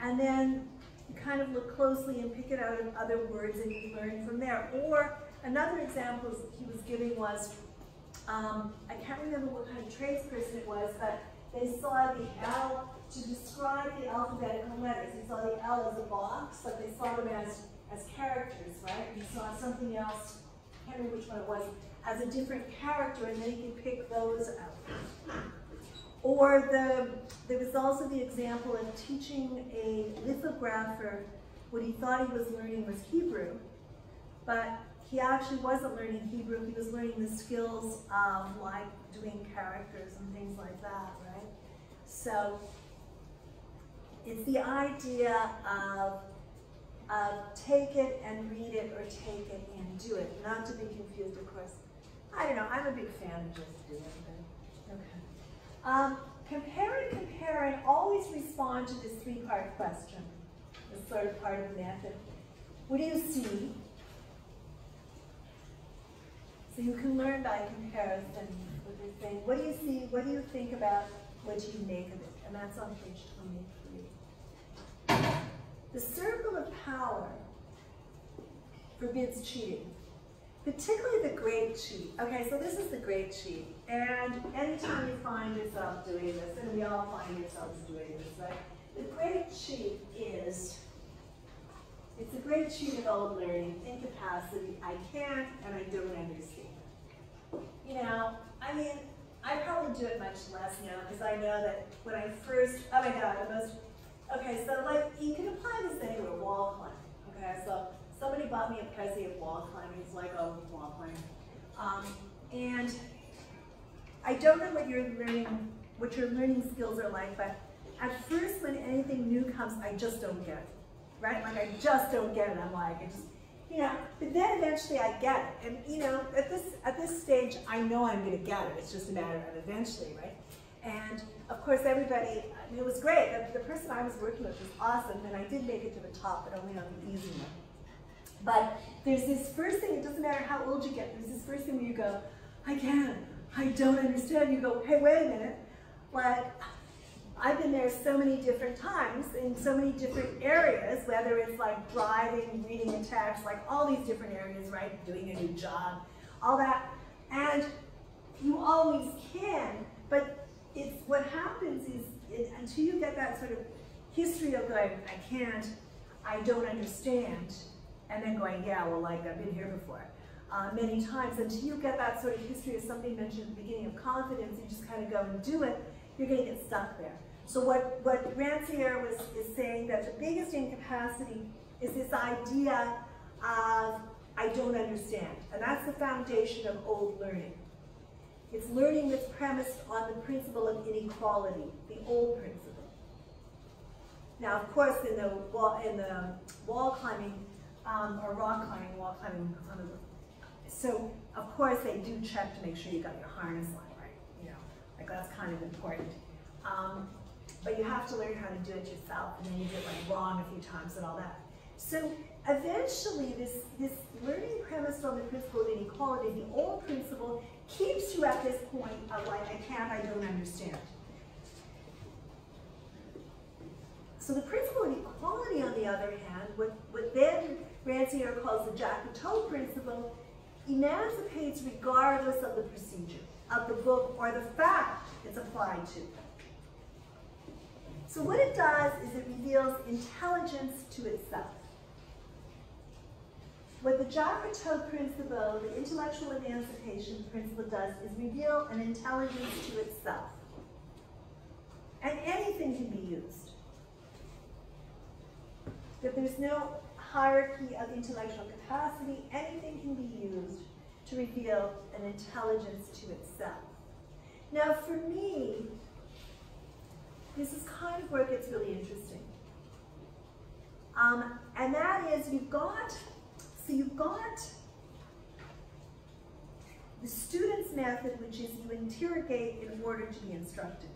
And then you kind of look closely and pick it out of other words and you learn from there. Or another example he was giving was, um, I can't remember what kind of tradesperson it was, but they saw the L, to describe the alphabetical letters, they saw the L as a box, but they saw them as, as characters, right? You saw something else, I can't remember which one it was, as a different character, and then you can pick those out. Or the, there was also the example of teaching a lithographer what he thought he was learning was Hebrew, but he actually wasn't learning Hebrew, he was learning the skills of like doing characters and things like that, right? So it's the idea of, of take it and read it, or take it and do it, not to be confused, of course. I don't know, I'm a big fan of just doing it. Okay. Um, compare and compare and always respond to this three-part question. This sort of part of the method. What do you see? So you can learn by comparison with this thing. What do you see? What do you think about? What do you make of it? And that's on page twenty-three. The circle of power forbids cheating. Particularly the great cheat. Okay, so this is the great cheat. And anytime you find yourself doing this, and we all find ourselves doing this, right? The great cheat is, it's the great cheat of old learning, incapacity, I can't and I don't understand. You know, I mean, I probably do it much less now because I know that when I first, oh my God, the most Okay, so like you can apply this anywhere, wall climbing. Okay, so somebody bought me a prezi of wall climbing. It's like, oh, wall climbing. Um, and I don't know what your learning, what your learning skills are like, but at first when anything new comes, I just don't get it. Right? Like I just don't get it. I'm like, I just, you know, but then eventually I get it. And you know, at this at this stage I know I'm gonna get it. It's just a matter of eventually, right? And of course everybody, I mean, it was great. The, the person I was working with was awesome, and I did make it to the top, but only on the easy one. But there's this first thing, it doesn't matter how old you get, there's this first thing where you go, I can't, I don't understand. You go, hey, wait a minute. Like, I've been there so many different times in so many different areas, whether it's like driving, reading a text, like all these different areas, right? Doing a new job, all that. And you always can, but it's what happens is it, until you get that sort of history of going, I can't, I don't understand, and then going, yeah, well, like I've been here before. Uh, many times, until you get that sort of history of something mentioned at the beginning of confidence, you just kind of go and do it, you're going to get stuck there. So what, what Rancière was, is saying, that the biggest incapacity is this idea of, I don't understand. And that's the foundation of old learning. It's learning that's premised on the principle of inequality, the old principle. Now, of course, in the wall, in the wall climbing, um, or rock climbing, wall climbing, on the roof. So, of course, they do check to make sure you got your harness on, right? You know, like that's kind of important. Um, but you have to learn how to do it yourself, and then you get like wrong a few times and all that. So, eventually, this this learning premised on the principle of inequality, the old principle, keeps you at this point of like, I can't, I don't understand. So, the principle of equality, on the other hand, what what then Rancière calls the Jacotot principle, emancipates regardless of the procedure, of the book, or the fact it's applied to. So what it does is it reveals intelligence to itself. What the Jacotot principle, the intellectual emancipation principle, does is reveal an intelligence to itself. And anything can be used. That there's no hierarchy of intellectual capacity, anything can be used to reveal an intelligence to itself. Now for me, this is kind of where it gets really interesting. Um, and that is, you've got, so you've got the student's method, which is you interrogate in order to be instructed.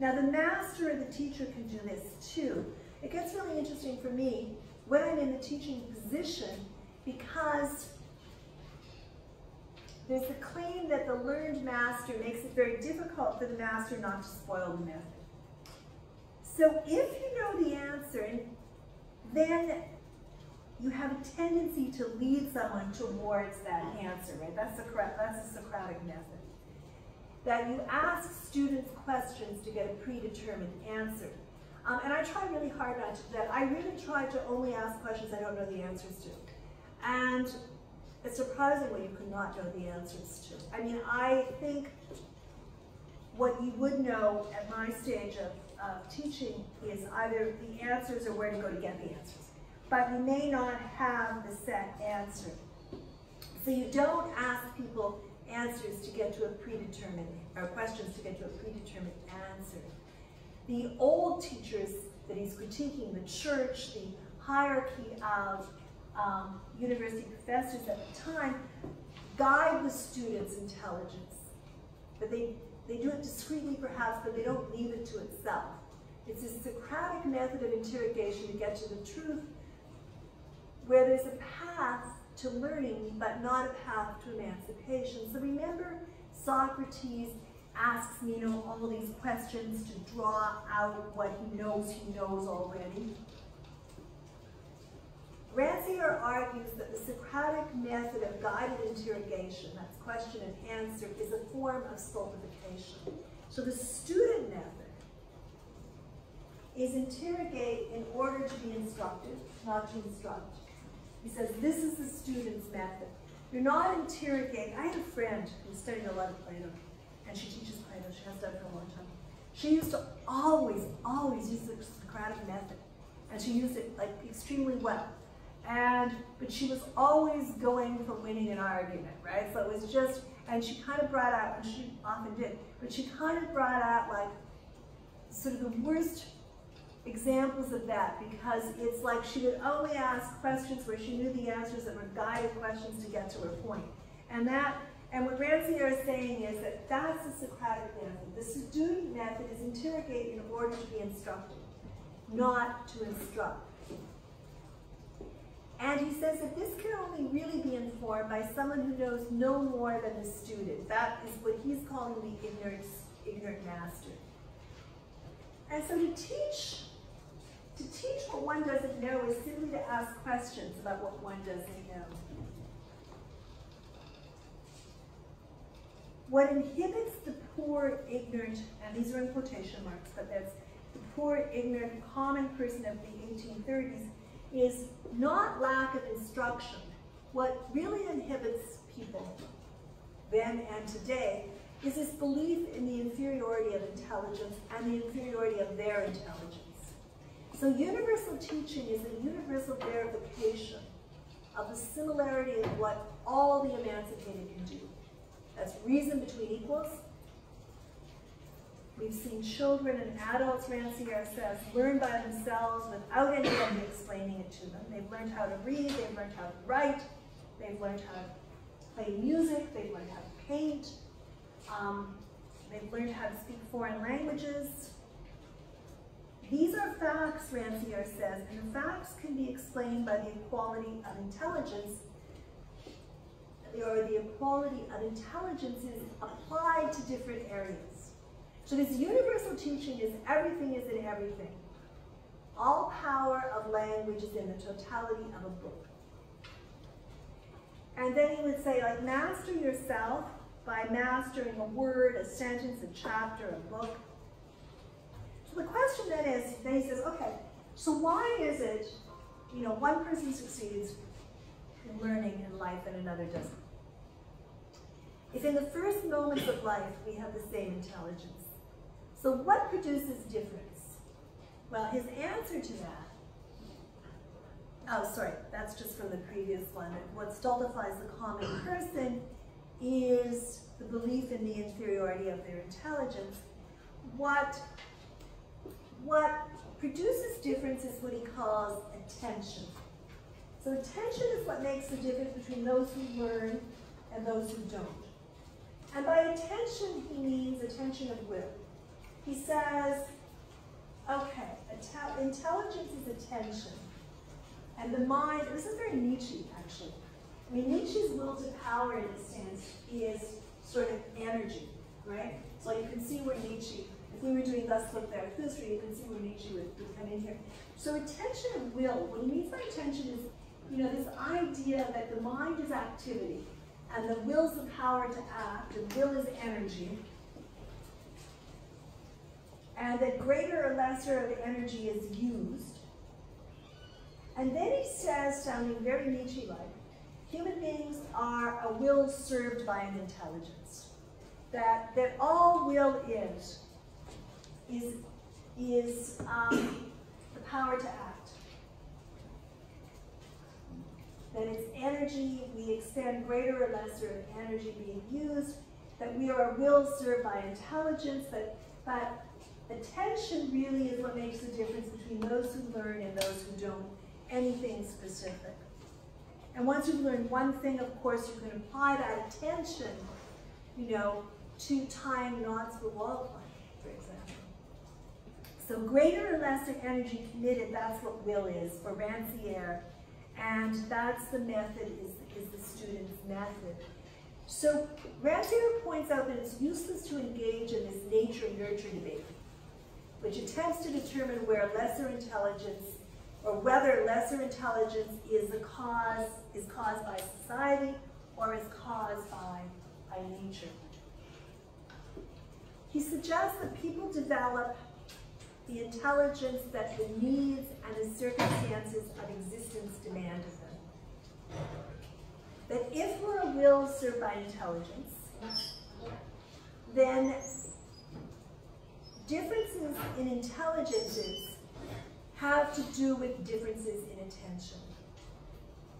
Now the master or the teacher can do this too. It gets really interesting for me when I'm in the teaching position, because there's the claim that the learned master makes it very difficult for the master not to spoil the method. So if you know the answer, then you have a tendency to lead someone towards that answer, right? That's the, that's the Socratic method. That you ask students questions to get a predetermined answer. Um, and I try really hard not to do that. I really try to only ask questions I don't know the answers to. And it's surprising what you could not know the answers to. I mean, I think what you would know at my stage of, of teaching is either the answers or where to go to get the answers. But you may not have the set answer. So you don't ask people answers to get to a predetermined, or questions to get to a predetermined answer. The old teachers that he's critiquing, the church, the hierarchy of um, university professors at the time, guide the students' intelligence. But they, they do it discreetly perhaps, but they don't leave it to itself. It's a Socratic method of interrogation to get to the truth, where there's a path to learning, but not a path to emancipation. So remember, Socrates asks Meno all these questions to draw out what he knows he knows already. Rancière argues that the Socratic method of guided interrogation, that's question and answer, is a form of stultification. So the student method is interrogate in order to be instructed, not to instruct. He says this is the student's method. You're not interrogating. I had a friend who studied a lot of Plato, and she teaches Plato, she has done for a long time. She used to always, always use the Socratic method, and she used it like extremely well. And but she was always going for winning an argument, right? So it was just, and she kind of brought out, and she often did, but she kind of brought out like sort of the worst examples of that, because it's like she would only ask questions where she knew the answers that were guided questions to get to her point. And that, and what Rancière is saying is that that's the Socratic method. The student method is interrogate in order to be instructed, not to instruct. And he says that this can only really be informed by someone who knows no more than the student. That is what he's calling the ignorant, ignorant master. And so to teach, to teach what one doesn't know is simply to ask questions about what one doesn't know. What inhibits the poor ignorant, and these are in quotation marks, but that's the poor ignorant common person of the eighteen thirties, is not lack of instruction. What really inhibits people then and today is this belief in the inferiority of intelligence and the inferiority of their intelligence. So universal teaching is a universal verification of the similarity of what all the emancipated can do. That's reason between equals. We've seen children and adults, Rancière says, learn by themselves without anybody explaining it to them. They've learned how to read, they've learned how to write, they've learned how to play music, they've learned how to paint, um, they've learned how to speak foreign languages. These are facts, Rancière says, and the facts can be explained by the equality of intelligence, or the equality of intelligences applied to different areas. So this universal teaching is everything is in everything. All power of language is in the totality of a book. And then he would say, like, master yourself by mastering a word, a sentence, a chapter, a book. So the question then is, then he says, okay, so why is it, you know, one person succeeds in learning in life and another doesn't? If in the first moments of life we have the same intelligence, so what produces difference? Well, his answer to that, oh, sorry, that's just from the previous one. What stultifies the common person is the belief in the inferiority of their intelligence. What, what produces difference is what he calls attention. So attention is what makes the difference between those who learn and those who don't. And by attention, he means attention of will. He says, okay, intelligence is attention. And the mind, this is very Nietzsche, actually. I mean, Nietzsche's will to power, in a sense, is sort of energy, right? So you can see where Nietzsche, if we were doing Thus Spoke Zarathustra, you can see where Nietzsche would, would come in here. So attention of will, what he means by attention is, you know, this idea that the mind is activity, and the will's the power to act, and will is energy, and that greater or lesser of energy is used. And then he says, sounding very Nietzsche-like, human beings are a will served by an intelligence. That, that all will is, is, is um, the power to act. That it's energy, we extend greater or lesser of energy being used, that we are a will served by intelligence, that, but attention really is what makes the difference between those who learn and those who don't, anything specific. And once you've learned one thing, of course, you can apply that attention, you know, to tying knots with wall climbing, for example. So greater or lesser energy committed, that's what will is for Rancière. And that's the method, is, is the student's method. So Rancière points out that it's useless to engage in this nature-nurture debate, which attempts to determine where lesser intelligence, or whether lesser intelligence is a cause, is caused by society or is caused by, by nature. He suggests that people develop the intelligence that the needs and the circumstances of existence demand of them. That if we're a will served by intelligence, then differences in intelligences have to do with differences in intention.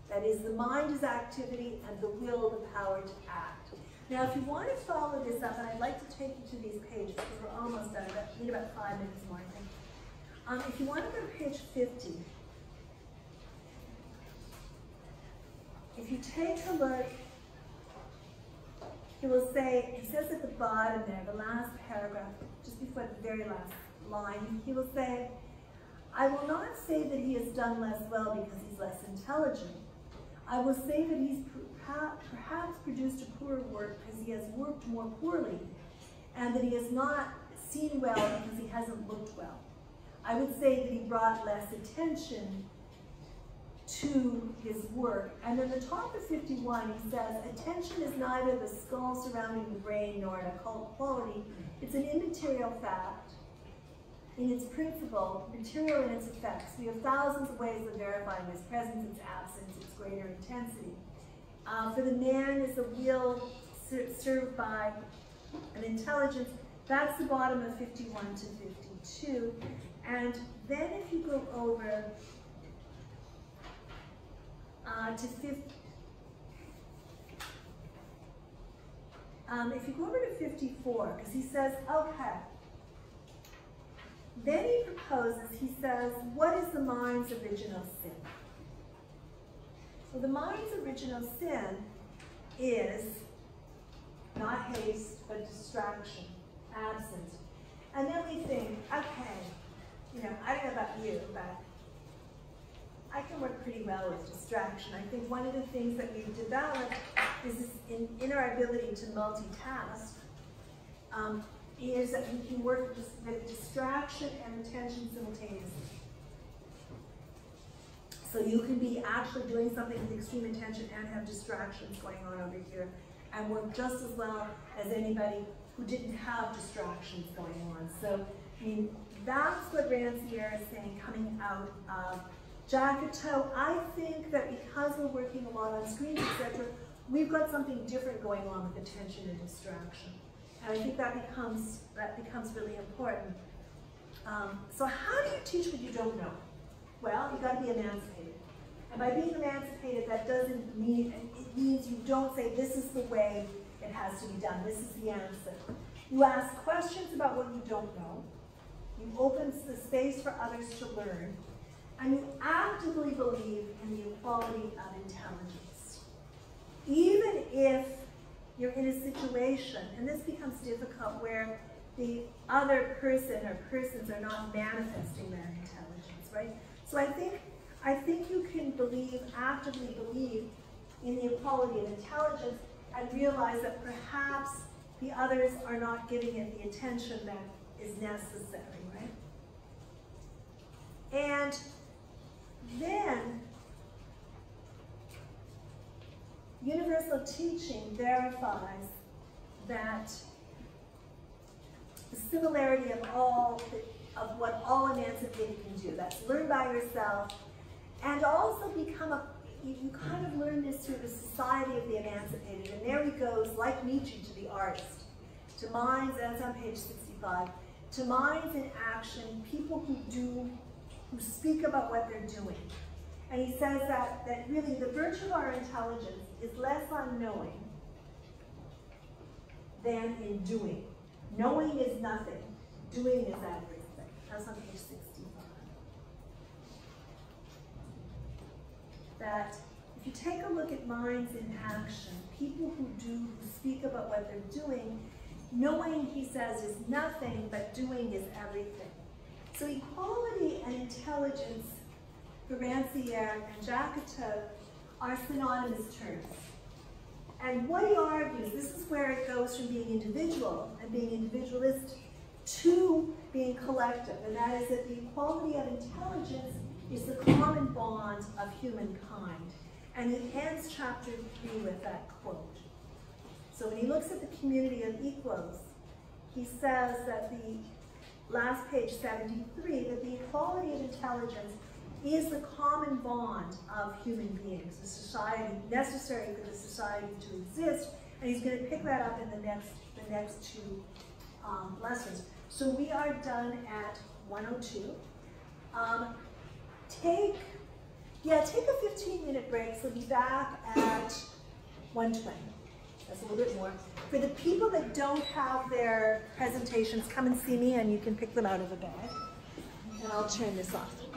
That is, the mind is activity and the will, the power to act. Now, if you want to follow this up, and I'd like to take you to these pages because we're almost done. We need about five minutes more, I think. Um, if you want to go to page fifty, if you take a look, he will say, he says at the bottom there, the last paragraph, just before the very last line, he will say, I will not say that he has done less well because he's less intelligent. I will say that he's perhaps produced a poorer work because he has worked more poorly, and that he has not seen well because he hasn't looked well. I would say that he brought less attention to his work. And then the top of fifty-one, he says, attention is neither the skull surrounding the brain nor an occult quality. It's an immaterial fact in its principle, material in its effects. We have thousands of ways of verifying its presence, its absence, its greater intensity. Uh, for the man is a will served by an intelligence. That's the bottom of fifty-one to fifty-two. And then if you go over Uh, to fifty, um, if you go over to fifty-four, because he says, okay, then he proposes, he says, what is the mind's original sin? So the mind's original sin is not haste, but distraction, absence. And then we think, okay, you know, I don't know about you, but I can work pretty well with distraction. I think one of the things that we've developed is this in, in our ability to multitask um, is that we can work with, with distraction and attention simultaneously. So you can be actually doing something with extreme attention and have distractions going on over here and work just as well as anybody who didn't have distractions going on. So, I mean, that's what Rancière is saying coming out of Jacotot. I think that because we're working a lot on screens, et cetera, we've got something different going on with attention and distraction, and I think that becomes that becomes really important. Um, so, how do you teach what you don't know? Well, you got to be emancipated, and by being emancipated, that doesn't mean it means you don't say this is the way it has to be done. This is the answer. You ask questions about what you don't know. You open the space for others to learn. And you actively believe in the equality of intelligence. Even if you're in a situation, and this becomes difficult, where the other person or persons are not manifesting their intelligence, right? So I think, I think you can believe, actively believe in the equality of intelligence and realize that perhaps the others are not giving it the attention that is necessary, right? And then, universal teaching verifies that the similarity of all of what all emancipated can do. That's learn by yourself, and also become a. You kind of learn this through the society of the emancipated, and there he goes, like Nietzsche, to the artist, to minds. That's on page sixty-five. To minds in action, people who do. Who speak about what they're doing. And he says that, that really the virtue of our intelligence is less on knowing than in doing. Knowing is nothing, doing is everything. That's on page sixty-five. That if you take a look at minds in action, people who do, who speak about what they're doing, knowing, he says, is nothing, but doing is everything. So equality and intelligence for Rancière and Jacotot are synonymous terms. And what he argues, this is where it goes from being individual and being individualist to being collective, and that is that the equality of intelligence is the common bond of humankind. And he ends chapter three with that quote. So when he looks at the community of equals, he says that the last page seventy-three, that the equality of intelligence is the common bond of human beings, the society necessary for the society to exist, and he's going to pick that up in the next the next two um, lessons. So we are done at one oh two. Um, take, yeah, take a fifteen minute break, so be back at one twenty. That's a little bit more. For the people that don't have their presentations, come and see me and you can pick them out of a bag. And I'll turn this off.